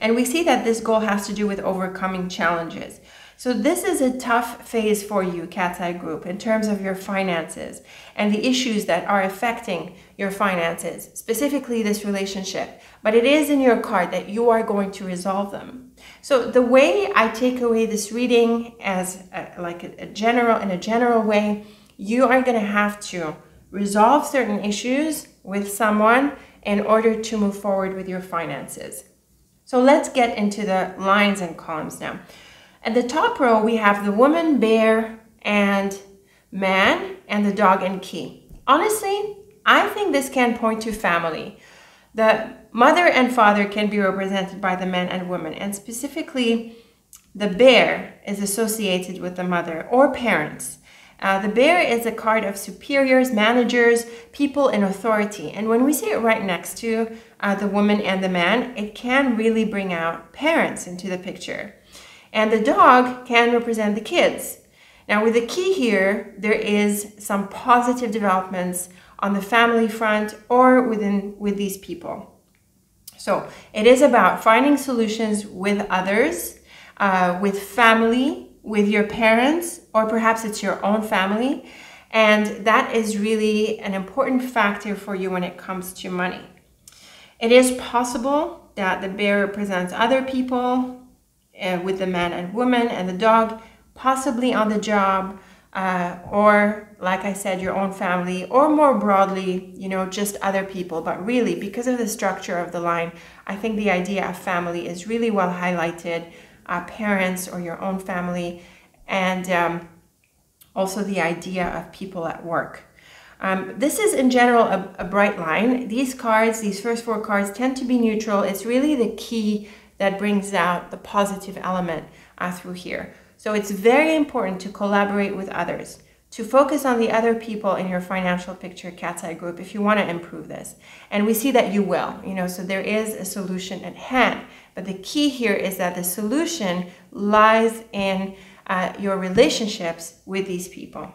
And we see that this goal has to do with overcoming challenges. So this is a tough phase for you, Cat's Eye Group, in terms of your finances and the issues that are affecting your finances, specifically this relationship. But it is in your card that you are going to resolve them. So the way I take away this reading as in a general way, you are going to have to resolve certain issues with someone in order to move forward with your finances. So let's get into the lines and columns now. At the top row, we have the woman, bear, and man, and the dog and key. Honestly, I think this can point to family. The mother and father can be represented by the man and woman, and specifically, the bear is associated with the mother or parents. The bear is a card of superiors, managers, people in authority. And when we see it right next to the woman and the man, it can really bring out parents into the picture. And the dog can represent the kids. Now with the key here, there is some positive developments on the family front or with these people. So it is about finding solutions with others, with family, with your parents, or perhaps it's your own family. And that is really an important factor for you when it comes to money. It is possible that the bear represents other people, with the man and woman and the dog, possibly on the job, or like I said, your own family, or more broadly, you know, just other people. But really, because of the structure of the line, I think the idea of family is really well highlighted, parents or your own family, and also the idea of people at work. This is in general a bright line. These cards, these first four cards, tend to be neutral. It's really the key that brings out the positive element through here. So it's very important to collaborate with others, to focus on the other people in your financial picture, Cat's Eye Group, if you want to improve this. And we see that you will, you know, so there is a solution at hand. But the key here is that the solution lies in your relationships with these people.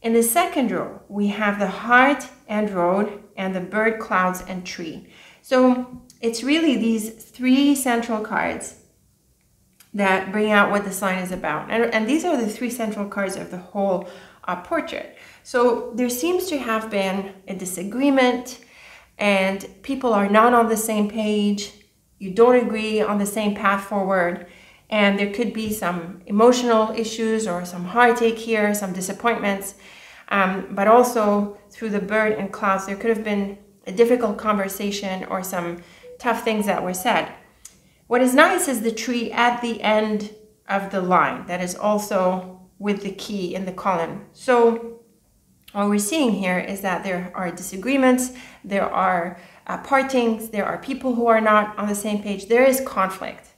In the second row, we have the heart and road and the bird, clouds, and tree. So it's really these three central cards that bring out what this line is about. And these are the three central cards of the whole portrait. So there seems to have been a disagreement and people are not on the same page. You don't agree on the same path forward. And there could be some emotional issues or some heartache here, some disappointments. but also through the bird and clouds, there could have been a difficult conversation or some tough things that were said. What is nice is the tree at the end of the line, that is also with the key in the column. So what we're seeing here is that there are disagreements, there are partings, there are people who are not on the same page, there is conflict.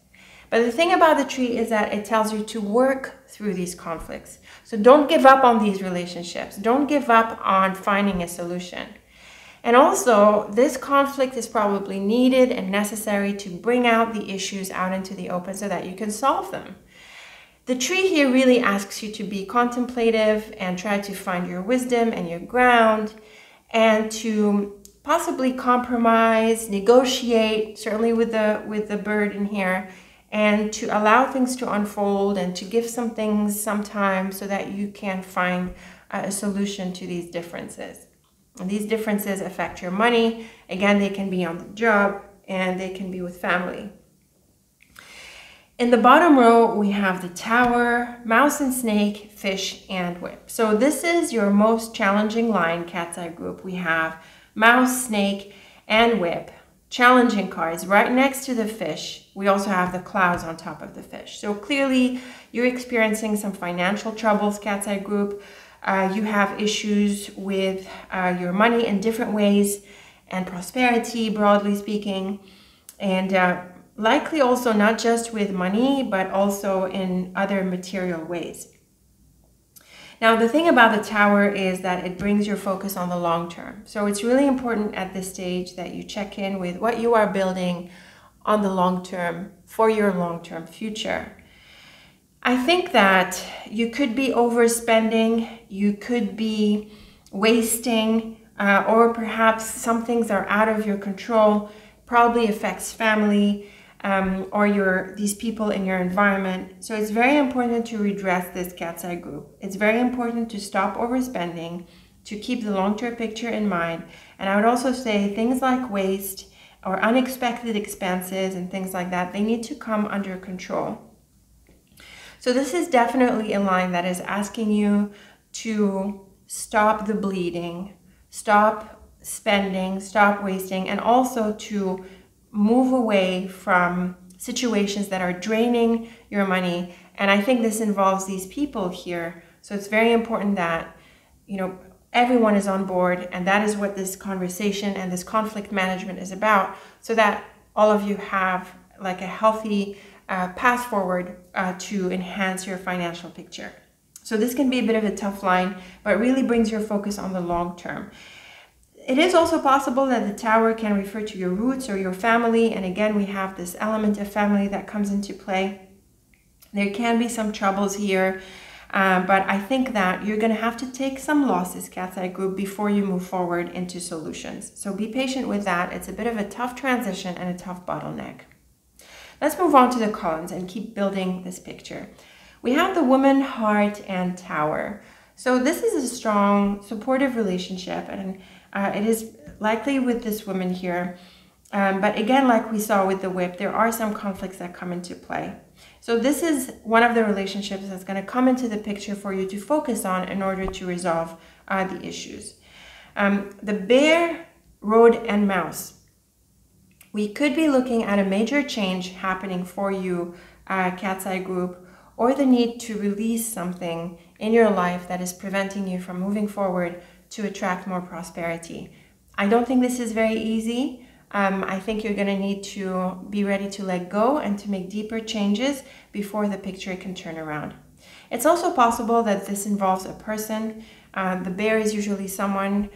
But the thing about the tree is that it tells you to work through these conflicts. So don't give up on these relationships. Don't give up on finding a solution. And also, this conflict is probably needed and necessary to bring out the issues out into the open so that you can solve them. The tree here really asks you to be contemplative and try to find your wisdom and your ground, and to possibly compromise, negotiate, certainly with the bird in here, and to allow things to unfold and to give some things some time so that you can find a solution to these differences. And these differences affect your money. Again, they can be on the job and they can be with family. In the bottom row, we have the tower, mouse and snake, fish and whip. So this is your most challenging line, Cat's Eye group. We have mouse, snake and whip, challenging cards right next to the fish. We also have the clouds on top of the fish. So clearly you're experiencing some financial troubles, Cat's Eye group. You have issues with your money in different ways and prosperity, broadly speaking, and likely also not just with money, but also in other material ways. Now, the thing about the tower is that it brings your focus on the long term. So it's really important at this stage that you check in with what you are building on the long term for your long-term future. I think that you could be overspending, you could be wasting, or perhaps some things are out of your control, probably affects family or these people in your environment. So it's very important to redress this Cat's Eye group. It's very important to stop overspending, to keep the long-term picture in mind. And I would also say things like waste or unexpected expenses and things like that, they need to come under control. So this is definitely a line that is asking you to stop the bleeding, stop spending, stop wasting, and also to move away from situations that are draining your money. And I think this involves these people here. So it's very important that, you know, everyone is on board, and that is what this conversation and this conflict management is about, so that all of you have like a healthy path forward to enhance your financial picture. So this can be a bit of a tough line, but really brings your focus on the long term. It is also possible that the tower can refer to your roots or your family. And again, we have this element of family that comes into play. There can be some troubles here, but I think that you're going to have to take some losses, Cat's Eye group, before you move forward into solutions. So be patient with that. It's a bit of a tough transition and a tough bottleneck. Let's move on to the columns and keep building this picture. We have the woman, heart, and tower. So this is a strong, supportive relationship, and it is likely with this woman here. But again, like we saw with the whip, there are some conflicts that come into play. So this is one of the relationships that's going to come into the picture for you to focus on in order to resolve the issues. The bear, road, and mouse. We could be looking at a major change happening for you, Cat's Eye group, or the need to release something in your life that is preventing you from moving forward to attract more prosperity. I don't think this is very easy. I think you're going to need to be ready to let go and to make deeper changes before the picture can turn around. It's also possible that this involves a person. The bear is usually someone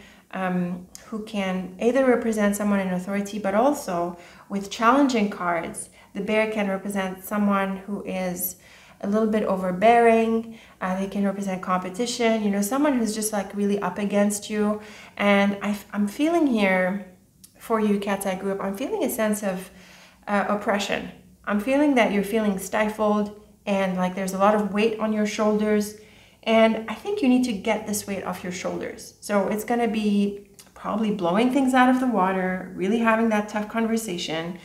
who can either represent someone in authority, but also with challenging cards, the bear can represent someone who is a little bit overbearing. They can represent competition, you know, someone who's just like really up against you. And I'm feeling here for you, Cat's Eye group, I'm feeling a sense of oppression. I'm feeling that you're feeling stifled and like there's a lot of weight on your shoulders. And I think you need to get this weight off your shoulders. So it's going to be probably blowing things out of the water, really having that tough conversation,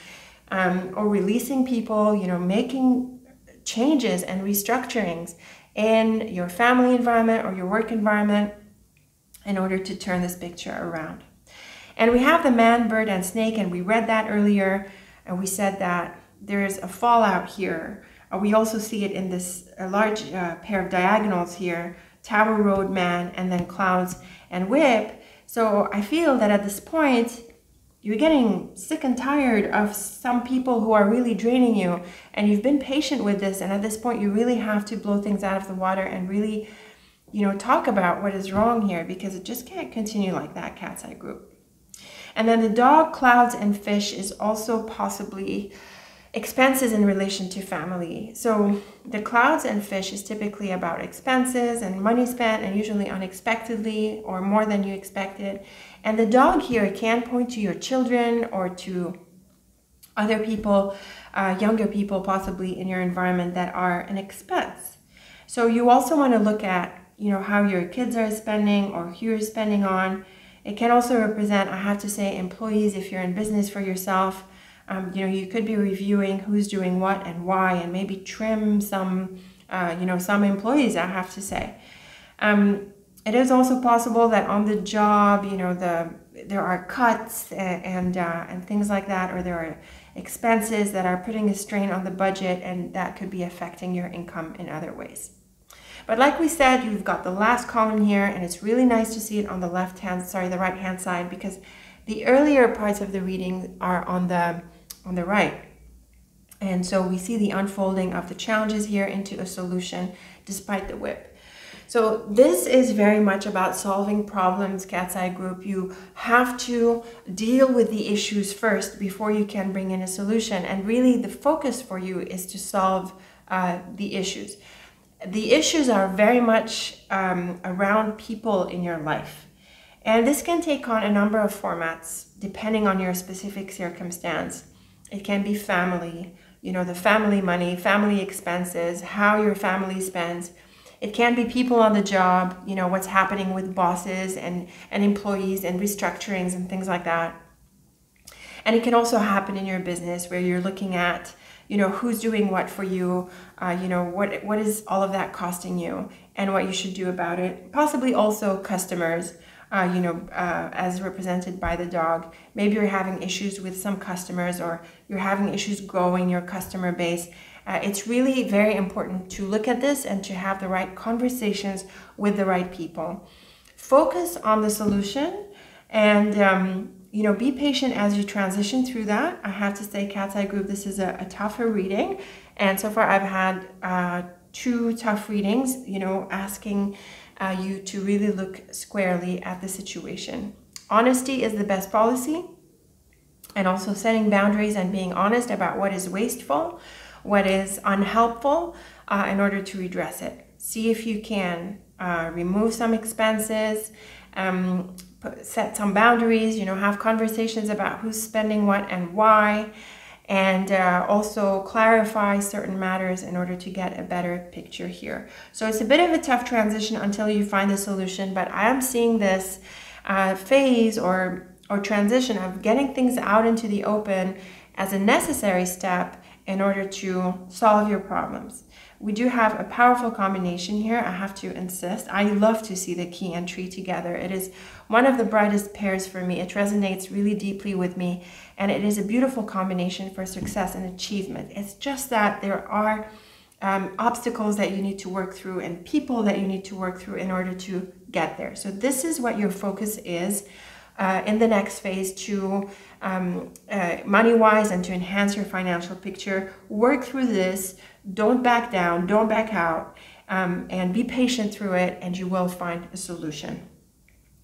or releasing people, you know, making changes and restructurings in your family environment or your work environment. in order to turn this picture around. And we have the man, bird, and snake, and we read that earlier, and we said that there is a fallout here. We also see it in this large pair of diagonals here, Tower, Road, Man, and then Clouds and Whip. So I feel that at this point, you're getting sick and tired of some people who are really draining you, and you've been patient with this, and at this point you really have to blow things out of the water and really, you know, talk about what is wrong here, because it just can't continue like that, Cat's Eye group. And then the dog, clouds, and fish is also possibly expenses in relation to family. So the clouds and fish is typically about expenses and money spent, and usually unexpectedly or more than you expected. And the dog here can point to your children or to other people, younger people possibly in your environment that are an expense. So you also want to look at, you know, how your kids are spending or who you're spending on. It can also represent, I have to say, employees if you're in business for yourself. You know, you could be reviewing who's doing what and why, and maybe trim some, you know, some employees, I have to say. It is also possible that on the job, you know, there are cuts and things like that, or there are expenses that are putting a strain on the budget, and that could be affecting your income in other ways. But like we said, you've got the last column here, and it's really nice to see it on the right-hand side, because the earlier parts of the reading are on the right. And so we see the unfolding of the challenges here into a solution despite the whip. So this is very much about solving problems, Cat's Eye group. You have to deal with the issues first before you can bring in a solution. And really the focus for you is to solve the issues. The issues are very much around people in your life. And this can take on a number of formats depending on your specific circumstance. It can be family, you know, the family money, family expenses, how your family spends. It can be people on the job, you know, what's happening with bosses and employees and restructurings and things like that. And it can also happen in your business where you're looking at, you know, who's doing what for you, you know, what is all of that costing you and what you should do about it. Possibly also customers, you know, as represented by the dog. Maybe you're having issues with some customers, or you're having issues growing your customer base. It's really very important to look at this and to have the right conversations with the right people. Focus on the solution and, you know, be patient as you transition through that. I have to say, Cat's Eye group, this is a tougher reading. And so far I've had two tough readings, you know, asking you to really look squarely at the situation. Honesty is the best policy, and also setting boundaries and being honest about what is wasteful, what is unhelpful, in order to redress it. See if you can remove some expenses, set some boundaries, you know, have conversations about who's spending what and why, and also clarify certain matters in order to get a better picture here. So it's a bit of a tough transition until you find the solution, but I am seeing this phase or transition of getting things out into the open as a necessary step in order to solve your problems. We do have a powerful combination here, I have to insist. I love to see the key and tree together. It is one of the brightest pairs for me. It resonates really deeply with me, and it is a beautiful combination for success and achievement. It's just that there are obstacles that you need to work through and people that you need to work through in order to get there. So this is what your focus is in the next phase, to money-wise and to enhance your financial picture. Work through this. Don't back down, don't back out, and be patient through it, and you will find a solution.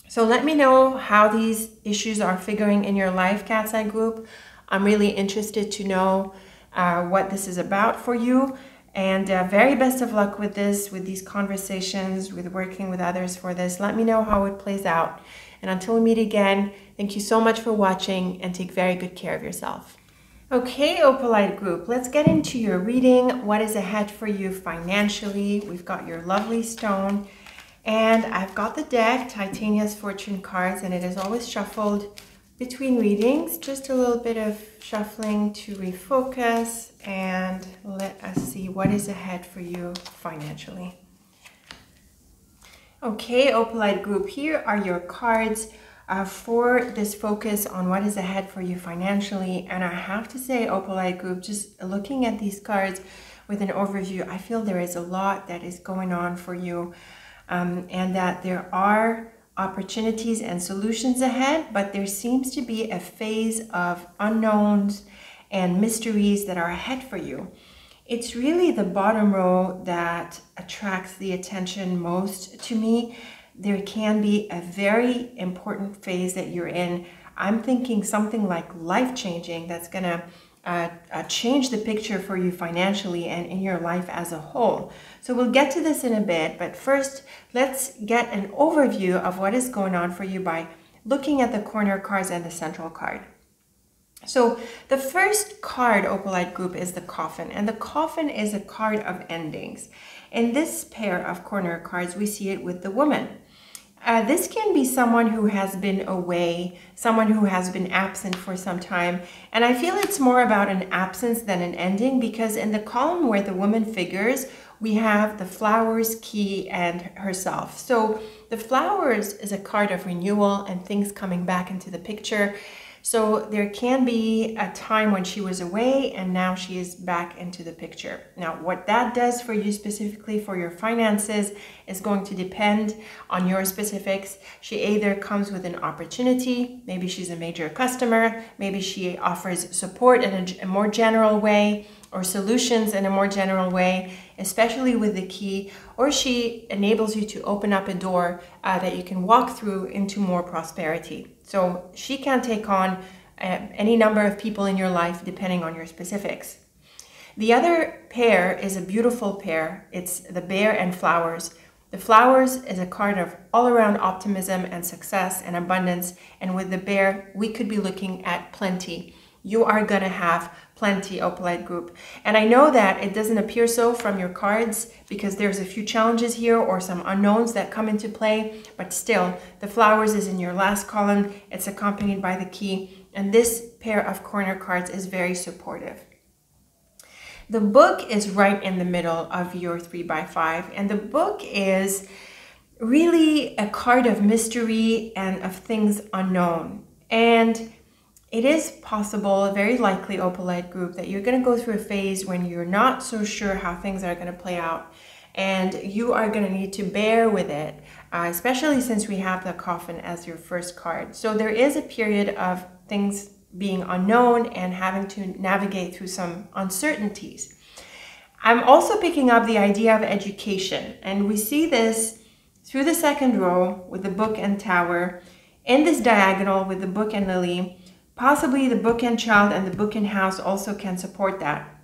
So let me know how these issues are figuring in your life, Cat's Eye group. I'm really interested to know what this is about for you, and very best of luck with this, with these conversations, with working with others for this. Let me know how it plays out. And until we meet again, thank you so much for watching, and take very good care of yourself. Okay, Opalite group, let's get into your reading. What is ahead for you financially? We've got your lovely stone, and I've got the deck, Titania's Fortune Cards, and it is always shuffled between readings. Just a little bit of shuffling to refocus, and let us see what is ahead for you financially. Okay, Opalite group, here are your cards for this focus on what is ahead for you financially. And I have to say, Opalite group, just looking at these cards with an overview, I feel there is a lot that is going on for you, and that there are opportunities and solutions ahead, but there seems to be a phase of unknowns and mysteries that are ahead for you. It's really the bottom row that attracts the attention most to me. There can be a very important phase that you're in. I'm thinking something like life-changing that's gonna change the picture for you financially and in your life as a whole. So we'll get to this in a bit, but first let's get an overview of what is going on for you by looking at the corner cards and the central card. So the first card, Opalite group, is the coffin, and the coffin is a card of endings. In this pair of corner cards, we see it with the woman. This can be someone who has been away, someone who has been absent for some time. And I feel it's more about an absence than an ending, because in the column where the woman figures, we have the flowers, key, and herself. So the flowers is a card of renewal and things coming back into the picture. So there can be a time when she was away and now she is back into the picture. Now, what that does for you specifically for your finances is going to depend on your specifics. She either comes with an opportunity, maybe she's a major customer, maybe she offers support in a more general way, or solutions in a more general way, especially with the key, or she enables you to open up a door that you can walk through into more prosperity. So she can take on any number of people in your life depending on your specifics. The other pair is a beautiful pair. It's the bear and flowers. The flowers is a card of all-around optimism and success and abundance, and with the bear, we could be looking at plenty. You are gonna have plenty, Opalite group. And I know that it doesn't appear so from your cards because there's a few challenges here or some unknowns that come into play, but still, the flowers is in your last column. It's accompanied by the key, and this pair of corner cards is very supportive. The book is right in the middle of your 3x5, and the book is really a card of mystery and of things unknown. And it is possible, very likely, Opalite group, that you're going to go through a phase when you're not so sure how things are going to play out, and you are going to need to bear with it, especially since we have the coffin as your first card. So there is a period of things being unknown and having to navigate through some uncertainties. I'm also picking up the idea of education, and we see this through the second row with the book and tower, in this diagonal with the book and lily. Possibly the book and child and the book and house also can support that.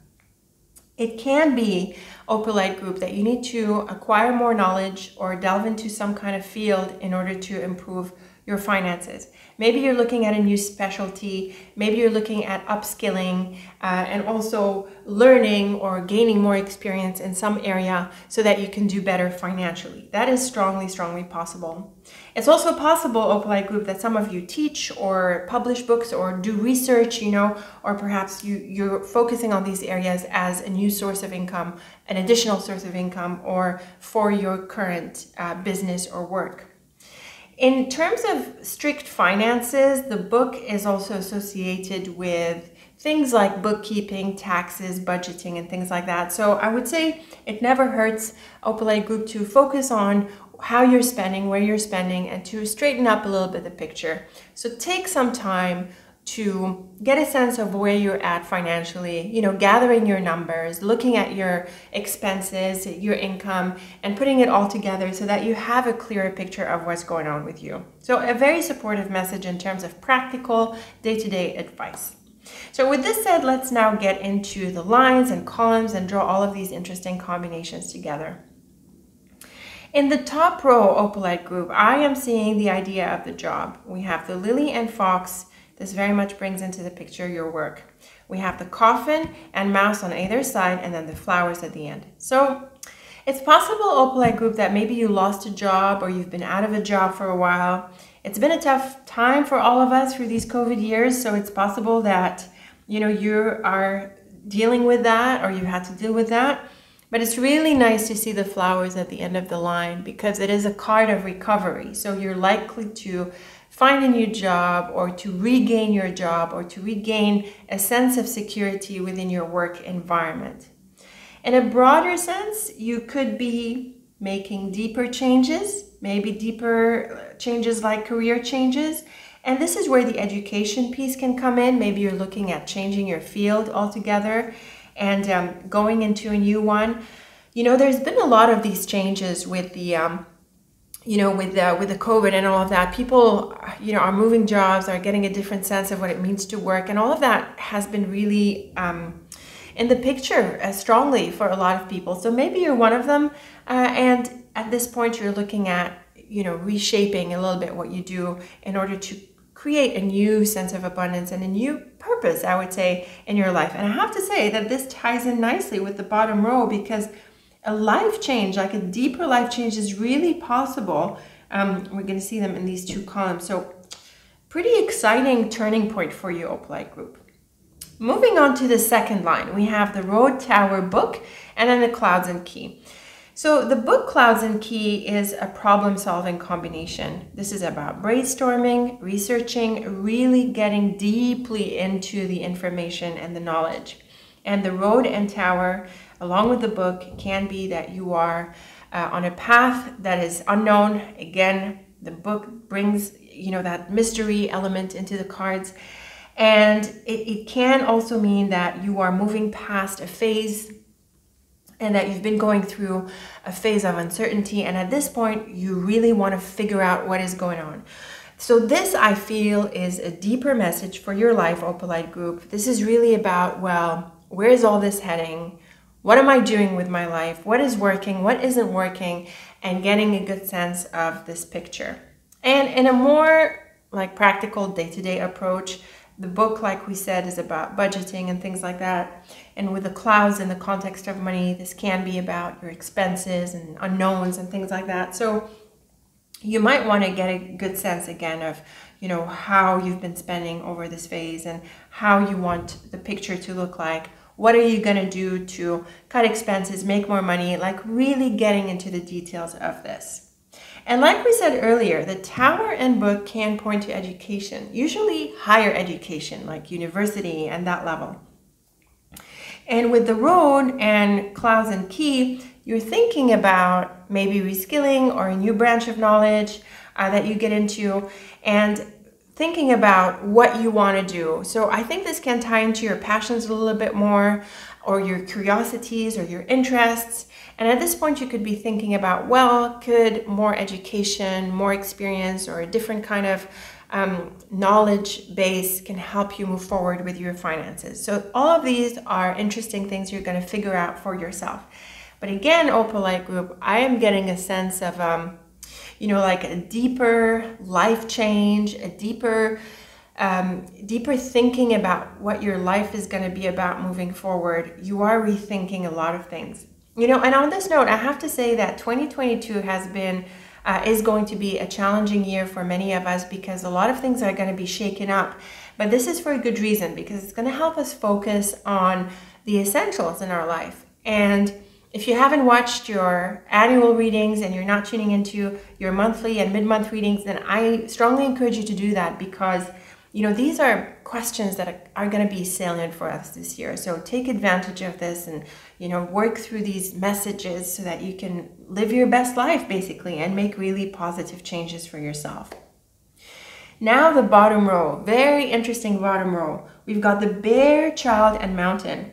It can be, Opalite group, that you need to acquire more knowledge or delve into some kind of field in order to improve your finances. Maybe you're looking at a new specialty, maybe you're looking at upskilling and also learning or gaining more experience in some area so that you can do better financially. That is strongly, strongly possible. It's also possible, Opalite group, that some of you teach or publish books or do research, you know, or perhaps you're focusing on these areas as a new source of income, an additional source of income, or for your current business or work. In terms of strict finances, the book is also associated with things like bookkeeping, taxes, budgeting, and things like that. So I would say it never hurts, Opalite group, to focus on how you're spending, where you're spending, and to straighten up a little bit the picture. So take some time to get a sense of where you're at financially, you know, gathering your numbers, looking at your expenses, your income, and putting it all together so that you have a clearer picture of what's going on with you. So a very supportive message in terms of practical day-to-day advice. So with this said, let's now get into the lines and columns and draw all of these interesting combinations together. In the top row, Opalite group, I am seeing the idea of the job. We have the lily and fox. This very much brings into the picture your work. We have the coffin and mouse on either side, and then the flowers at the end. So it's possible, Opalite group, that maybe you lost a job or you've been out of a job for a while. It's been a tough time for all of us through these COVID years, so it's possible that, you know, you are dealing with that or you had to deal with that. But it's really nice to see the flowers at the end of the line because it is a card of recovery. So you're likely to find a new job or to regain your job or to regain a sense of security within your work environment. In a broader sense, you could be making deeper changes, maybe deeper changes like career changes. And this is where the education piece can come in. Maybe you're looking at changing your field altogether and going into a new one. You know, there's been a lot of these changes with the, with the COVID and all of that. People, you know, are moving jobs, are getting a different sense of what it means to work. And all of that has been really in the picture strongly for a lot of people. So maybe you're one of them. And at this point, you're looking at, you know, reshaping a little bit what you do in order to create a new sense of abundance and a new purpose, I would say, in your life. And I have to say that this ties in nicely with the bottom row because a life change, like a deeper life change, is really possible. We're going to see them in these two columns. So pretty exciting turning point for you, Opalite group. Moving on to the second line, we have the Road, Tower, Book, and then the Clouds and Key. So the book Clouds and Key is a problem-solving combination. This is about brainstorming, researching, really getting deeply into the information and the knowledge. And the Road and Tower, along with the book, can be that you are on a path that is unknown. Again, the book brings, you know, that mystery element into the cards. And it can also mean that you are moving past a phase and that you've been going through a phase of uncertainty. And at this point, you really want to figure out what is going on. So this, I feel, is a deeper message for your life, Opalite group. This is really about, well, where is all this heading? What am I doing with my life? What is working? What isn't working? And getting a good sense of this picture. And in a more like practical day-to-day approach, the book, like we said, is about budgeting and things like that. And with the clouds in the context of money, this can be about your expenses and unknowns and things like that. So you might want to get a good sense again of, you know, how you've been spending over this phase and how you want the picture to look like. What are you going to do to cut expenses, make more money, like really getting into the details of this. And like we said earlier, the Tower and Book can point to education, usually higher education, like university and that level. And with the Road and Clouds and Key, you're thinking about maybe reskilling or a new branch of knowledge that you get into and thinking about what you want to do. So I think this can tie into your passions a little bit more, or your curiosities or your interests. And at this point, you could be thinking about, well, could more education, more experience, or a different kind of knowledge base can help you move forward with your finances. So all of these are interesting things you're going to figure out for yourself. But again, Opalite group, I am getting a sense of, you know, like a deeper life change, a deeper deeper thinking about what your life is going to be about moving forward. You are rethinking a lot of things. You know, and on this note, I have to say that 2022 has been, is going to be a challenging year for many of us because a lot of things are going to be shaken up. But this is for a good reason because it's going to help us focus on the essentials in our life. And if you haven't watched your annual readings and you're not tuning into your monthly and mid-month readings, then I strongly encourage you to do that because, you know, these are questions that are going to be salient for us this year. So take advantage of this and, you know, work through these messages so that you can live your best life, basically, and make really positive changes for yourself. Now the bottom row, very interesting bottom row. We've got the Bear, Child, and Mountain.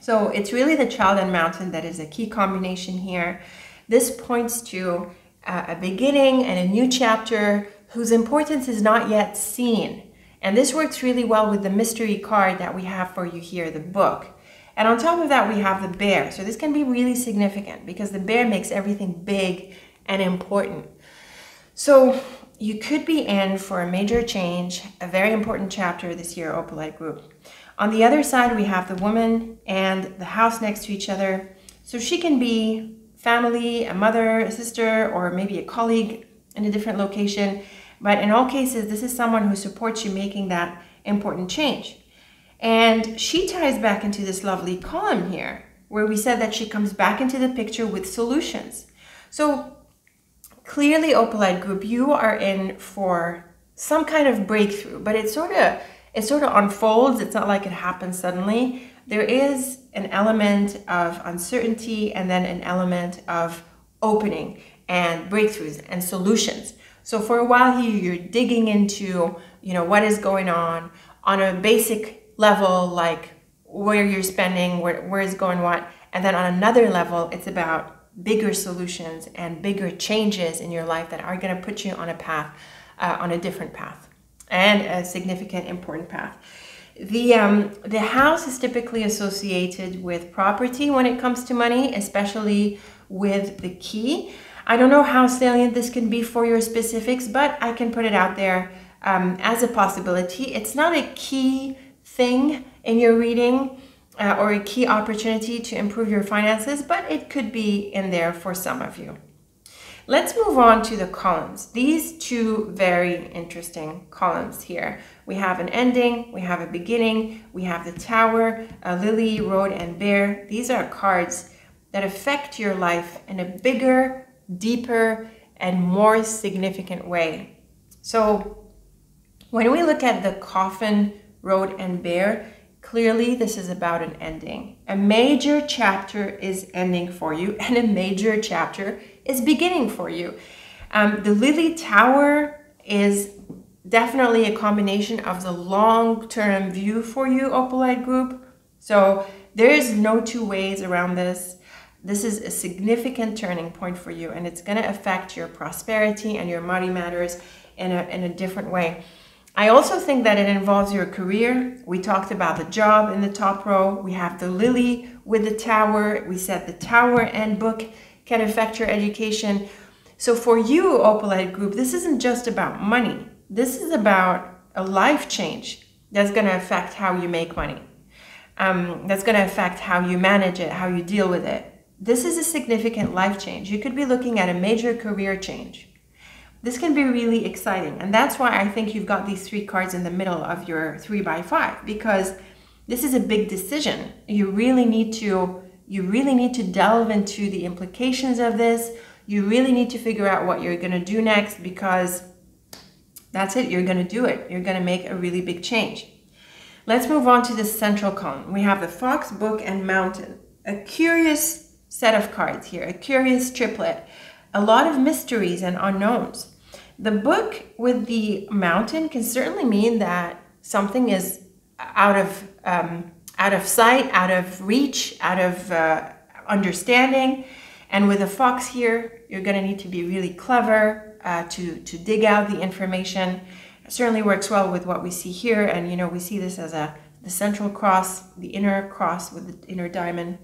So it's really the Child and Mountain that is a key combination here. This points to a beginning and a new chapter whose importance is not yet seen. And this works really well with the mystery card that we have for you here, the book. And on top of that, we have the Bear. So this can be really significant because the Bear makes everything big and important. So you could be in for a major change, a very important chapter this year, Opalite group. On the other side, we have the Woman and the House next to each other. So she can be family, a mother, a sister, or maybe a colleague in a different location. But in all cases, this is someone who supports you making that important change. And she ties back into this lovely column here. where we said that she comes back into the picture with solutions. So clearly, Opalite group, you are in for some kind of breakthrough, but it sort of unfolds. It's not like it happens suddenly. There is an element of uncertainty and then an element of opening and breakthroughs and solutions. So for a while here, you're digging into, you know, what is going on a basic level, like where you're spending, where is going what, and then on another level, it's about bigger solutions and bigger changes in your life that are going to put you on a path, on a different path, and a significant, important path. The house is typically associated with property when it comes to money, especially with the key. I don't know how salient this can be for your specifics, but I can put it out there as a possibility. It's not a key thing in your reading or a key opportunity to improve your finances, but it could be in there for some of you. Let's move on to the columns. These two very interesting columns here. We have an ending, we have a beginning, we have the tower, a lily, road, and bear. These are cards that affect your life in a bigger, deeper, and more significant way. So when we look at the coffin, road, and bear, clearly this is about an ending. A major chapter is ending for you, and a major chapter is beginning for you. The Lily Tower is definitely a combination of the long-term view for you, Opalite group. So there is no two ways around this. This is a significant turning point for you, and it's going to affect your prosperity and your money matters in a different way. I also think that it involves your career. We talked about the job in the top row. We have the lily with the tower. We said the tower and book can affect your education. So for you, Opalite group, this isn't just about money. This is about a life change that's going to affect how you make money. That's going to affect how you manage it, how you deal with it. This is a significant life change. You could be looking at a major career change. This can be really exciting, and that's why I think you've got these three cards in the middle of your 3x5, because this is a big decision. You really need to delve into the implications of this. You really need to figure out what you're going to do next, because that's it. You're going to do it. You're going to make a really big change. Let's move on to the central column. We have the fox, book, and mountain. A curious set of cards here, a curious triplet. A lot of mysteries and unknowns. The book with the mountain can certainly mean that something is out of sight, out of reach, out of understanding. And with a fox here, you're going to need to be really clever to dig out the information. It certainly works well with what we see here, and you know, we see this as the central cross, the inner cross with the inner diamond.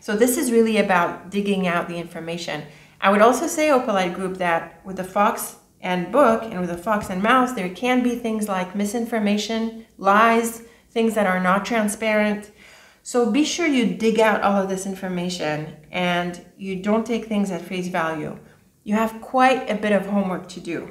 So this is really about digging out the information. I would also say, Opalite group, that with the fox and book and with the fox and mouse, there can be things like misinformation, lies, things that are not transparent. So be sure you dig out all of this information and you don't take things at face value. You have quite a bit of homework to do.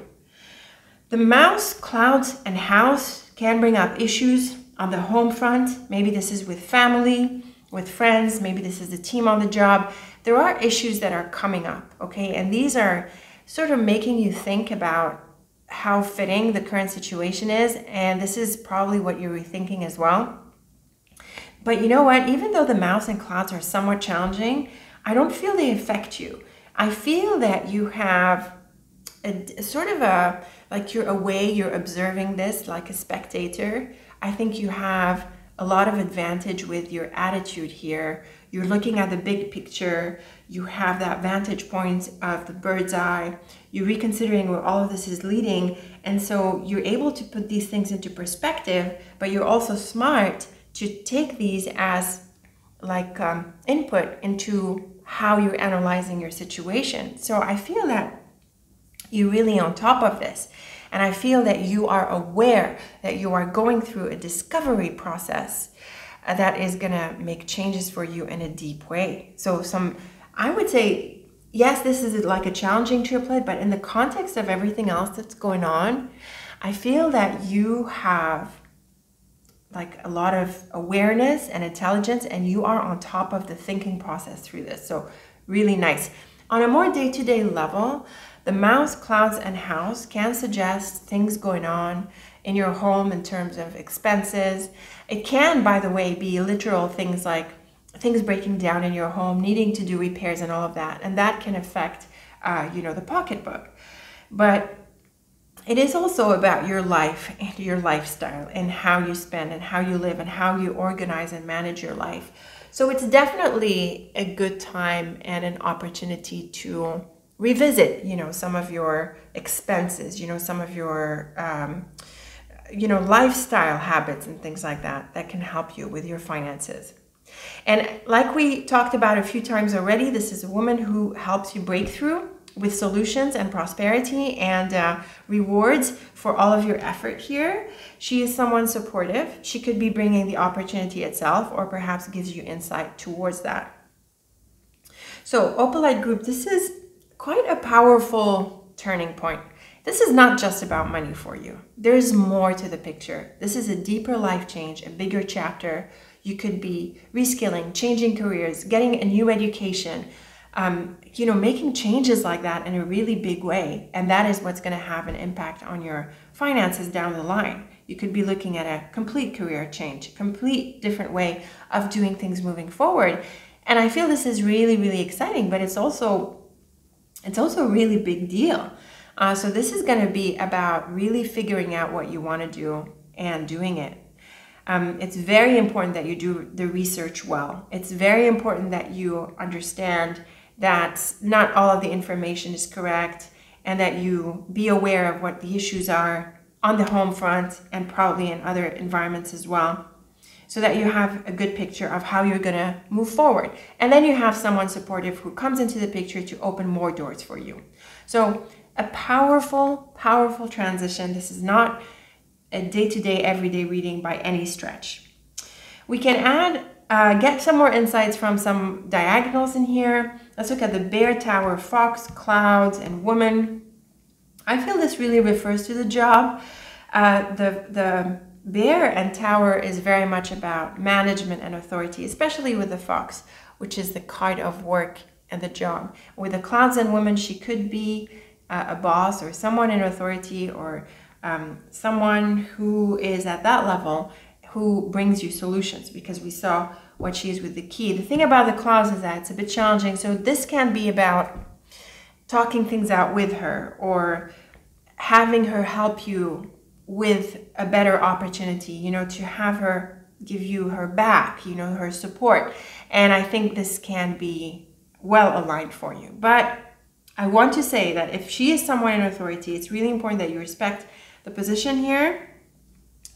The mouse, clouds, and house can bring up issues on the home front. Maybe this is with family, with friends, maybe this is the team on the job. There are issues that are coming up, okay? And these are sort of making you think about how fitting the current situation is, and this is probably what you were thinking as well. But you know what? Even though the mouse and clouds are somewhat challenging, I don't feel they affect you. I feel that you have a sort of a, like you're away, you're observing this like a spectator. I think you have a lot of advantage with your attitude here. You're looking at the big picture. You have that vantage point of the bird's eye. You're reconsidering where all of this is leading. And so you're able to put these things into perspective, but you're also smart to take these as like input into how you're analyzing your situation. So I feel that you're really on top of this. And I feel that you are aware that you are going through a discovery process that is going to make changes for you in a deep way. So I would say, yes, this is like a challenging triplet, but in the context of everything else that's going on, I feel that you have like a lot of awareness and intelligence, and you are on top of the thinking process through this. So really nice. On a more day-to-day level, the mouse, clouds, and house can suggest things going on in your home in terms of expenses. It can, by the way, be literal things like things breaking down in your home, needing to do repairs and all of that. And that can affect, you know, the pocketbook. But it is also about your life and your lifestyle and how you spend and how you live and how you organize and manage your life. So it's definitely a good time and an opportunity to revisit, you know, some of your expenses, you know, some of your, you know, lifestyle habits and things like that that can help you with your finances. And like we talked about a few times already, this is a woman who helps you break through with solutions and prosperity and rewards for all of your effort here. She is someone supportive. She could be bringing the opportunity itself or perhaps gives you insight towards that. So Opalite Group, this is quite a powerful turning point. This is not just about money for you. There's more to the picture. This is a deeper life change, a bigger chapter. You could be reskilling, changing careers, getting a new education, you know, making changes like that in a really big way. And that is what's going to have an impact on your finances down the line. You could be looking at a complete career change, complete different way of doing things moving forward. And I feel this is really, really exciting, but it's also a really big deal. So this is going to be about really figuring out what you want to do and doing it. It's very important that you do the research well. It's very important that you understand that not all of the information is correct and that you be aware of what the issues are on the home front and probably in other environments as well, so that you have a good picture of how you're going to move forward. And then you have someone supportive who comes into the picture to open more doors for you. So a powerful, powerful transition. This is not a day-to-day, everyday reading by any stretch. We can add, get some more insights from some diagonals in here. Let's look at the bear, tower, fox, clouds, and woman. I feel this really refers to the job. The bear and tower is very much about management and authority, especially with the fox, which is the card of work and the job. With the clouds and woman, she could be a boss or someone in authority or someone who is at that level who brings you solutions, because we saw what she is with the key. The thing about the clouds is that it's a bit challenging. So this can be about talking things out with her or having her help you with a better opportunity, you know, to have her give you her back, you know, her support. And I think this can be well aligned for you. But I want to say that if she is someone in authority, it's really important that you respect the position here,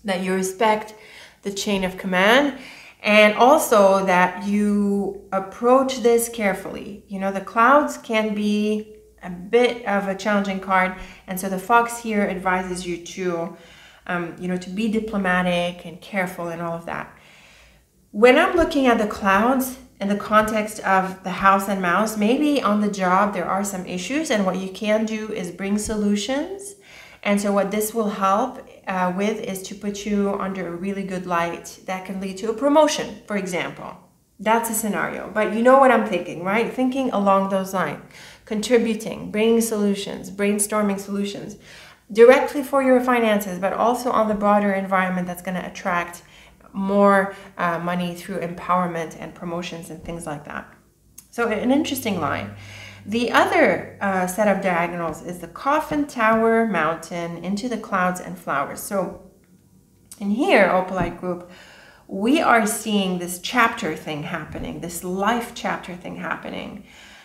that you respect the chain of command, and also that you approach this carefully. You know, the clouds can be a bit of a challenging card, and so the fox here advises you to, you know, to be diplomatic and careful and all of that. When I'm looking at the clouds in the context of the house and mouse, maybe on the job there are some issues, and what you can do is bring solutions. And so what this will help with is to put you under a really good light that can lead to a promotion, for example. That's a scenario, but you know what I'm thinking, right? Thinking along those lines, contributing, bringing solutions, brainstorming solutions directly for your finances, but also on the broader environment that's going to attract more money through empowerment and promotions and things like that. So an interesting line. The other set of diagonals is the coffin, tower, mountain, into the clouds and flowers. So in here, Opalite Group, we are seeing this chapter thing happening, this life chapter thing happening.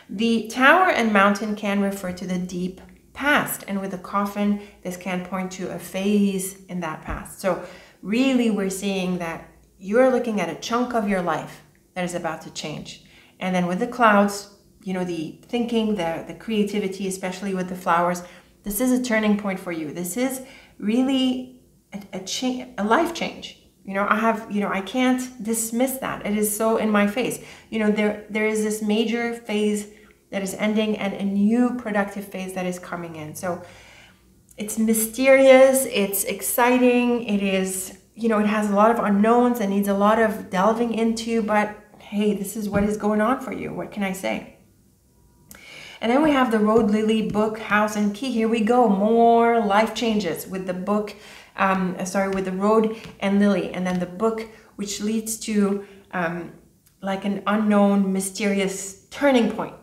The tower and mountain can refer to the deep past. And with the coffin, this can point to a phase in that past. So really, we're seeing that you're looking at a chunk of your life that is about to change. And then with the clouds, you know, the thinking, the creativity, especially with the flowers, this is a turning point for you. This is really a life change. You know, I have, you know, I can't dismiss that. It is so in my face. You know, there is this major phase that is ending and a new productive phase that is coming in. So it's mysterious, it's exciting, it is you know, it has a lot of unknowns and needs a lot of delving into, but hey, this is what is going on for you. What can I say? And then we have the Road Lily book, House and Key. Here we go. More life changes with the book, with the Road and Lily. And then the book, which leads to like an unknown, mysterious turning point.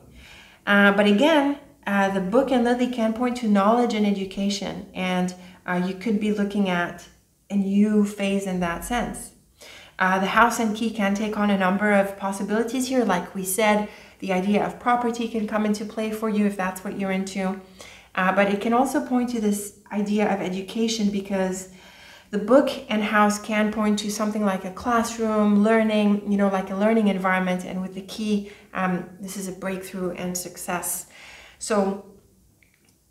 But again, the book and Lily can point to knowledge and education. And you could be looking at a new phase in that sense. The House and Key can take on a number of possibilities here. Like we said, the idea of property can come into play for you if that's what you're into. But it can also point to this idea of education, because the book and house can point to something like a classroom, learning, you know, like a learning environment. And with the key, this is a breakthrough and success. So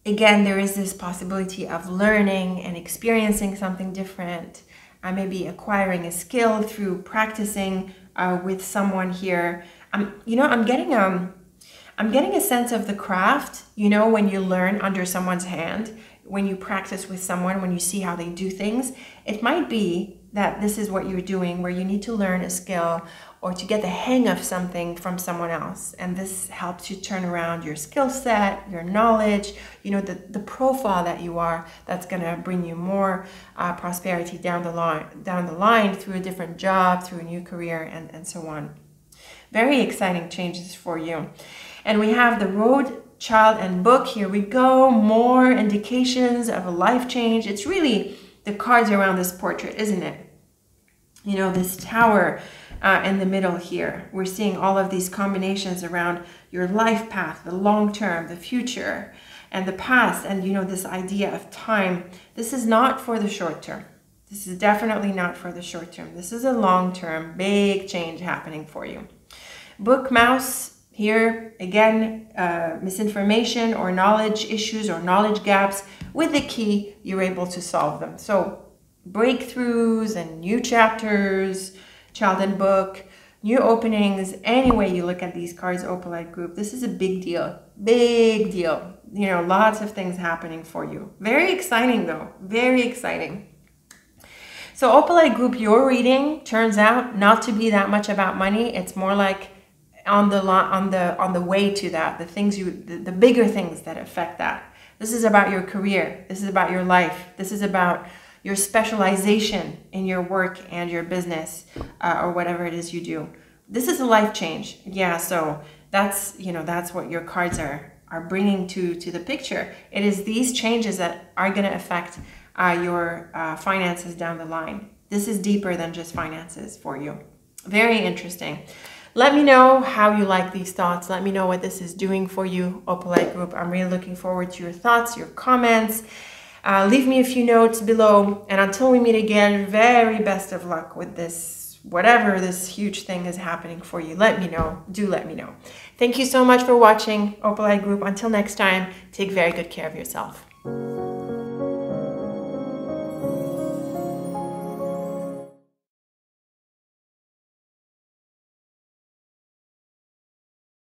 again, there is this possibility of learning and experiencing something different. Maybe acquiring a skill through practicing with someone here. You know, I'm getting a sense of the craft, you know, when you learn under someone's hand, when you practice with someone, when you see how they do things. It might be that this is what you're doing, where you need to learn a skill or to get the hang of something from someone else. And this helps you turn around your skill set, your knowledge, you know, the profile that you are, that's gonna bring you more prosperity down the line through a different job, through a new career, and so on. Very exciting changes for you. And we have the Road, Child and Book. Here we go. More indications of a life change. It's really the cards around this portrait, isn't it? You know, this tower in the middle here. We're seeing all of these combinations around your life path, the long term, the future, and the past, and you know, this idea of time. This is not for the short term. This is definitely not for the short term. This is a long term, big change happening for you. Book, Mouse. Here again, misinformation or knowledge issues or knowledge gaps. With the key, you're able to solve them. So breakthroughs and new chapters. Child and Book, new openings. Any way you look at these cards, Opalite group, this is a big deal. Big deal. You know, lots of things happening for you. Very exciting though. Very exciting. So Opalite group, your reading turns out not to be that much about money. It's more like on the way to that, the things you, the bigger things that affect that. This is about your career. This is about your life. This is about your specialization in your work and your business, or whatever it is you do. This is a life change. Yeah, so that's, you know, that's what your cards are bringing to the picture. It is these changes that are going to affect your finances down the line. This is deeper than just finances for you. Very interesting. Let me know how you like these thoughts. Let me know what this is doing for you, Opalite group. I'm really looking forward to your thoughts, your comments. Leave me a few notes below, and until we meet again, very best of luck with this, whatever this huge thing is happening for you. Let me know. Do let me know. Thank you so much for watching, Opalite group. Until next time, take very good care of yourself.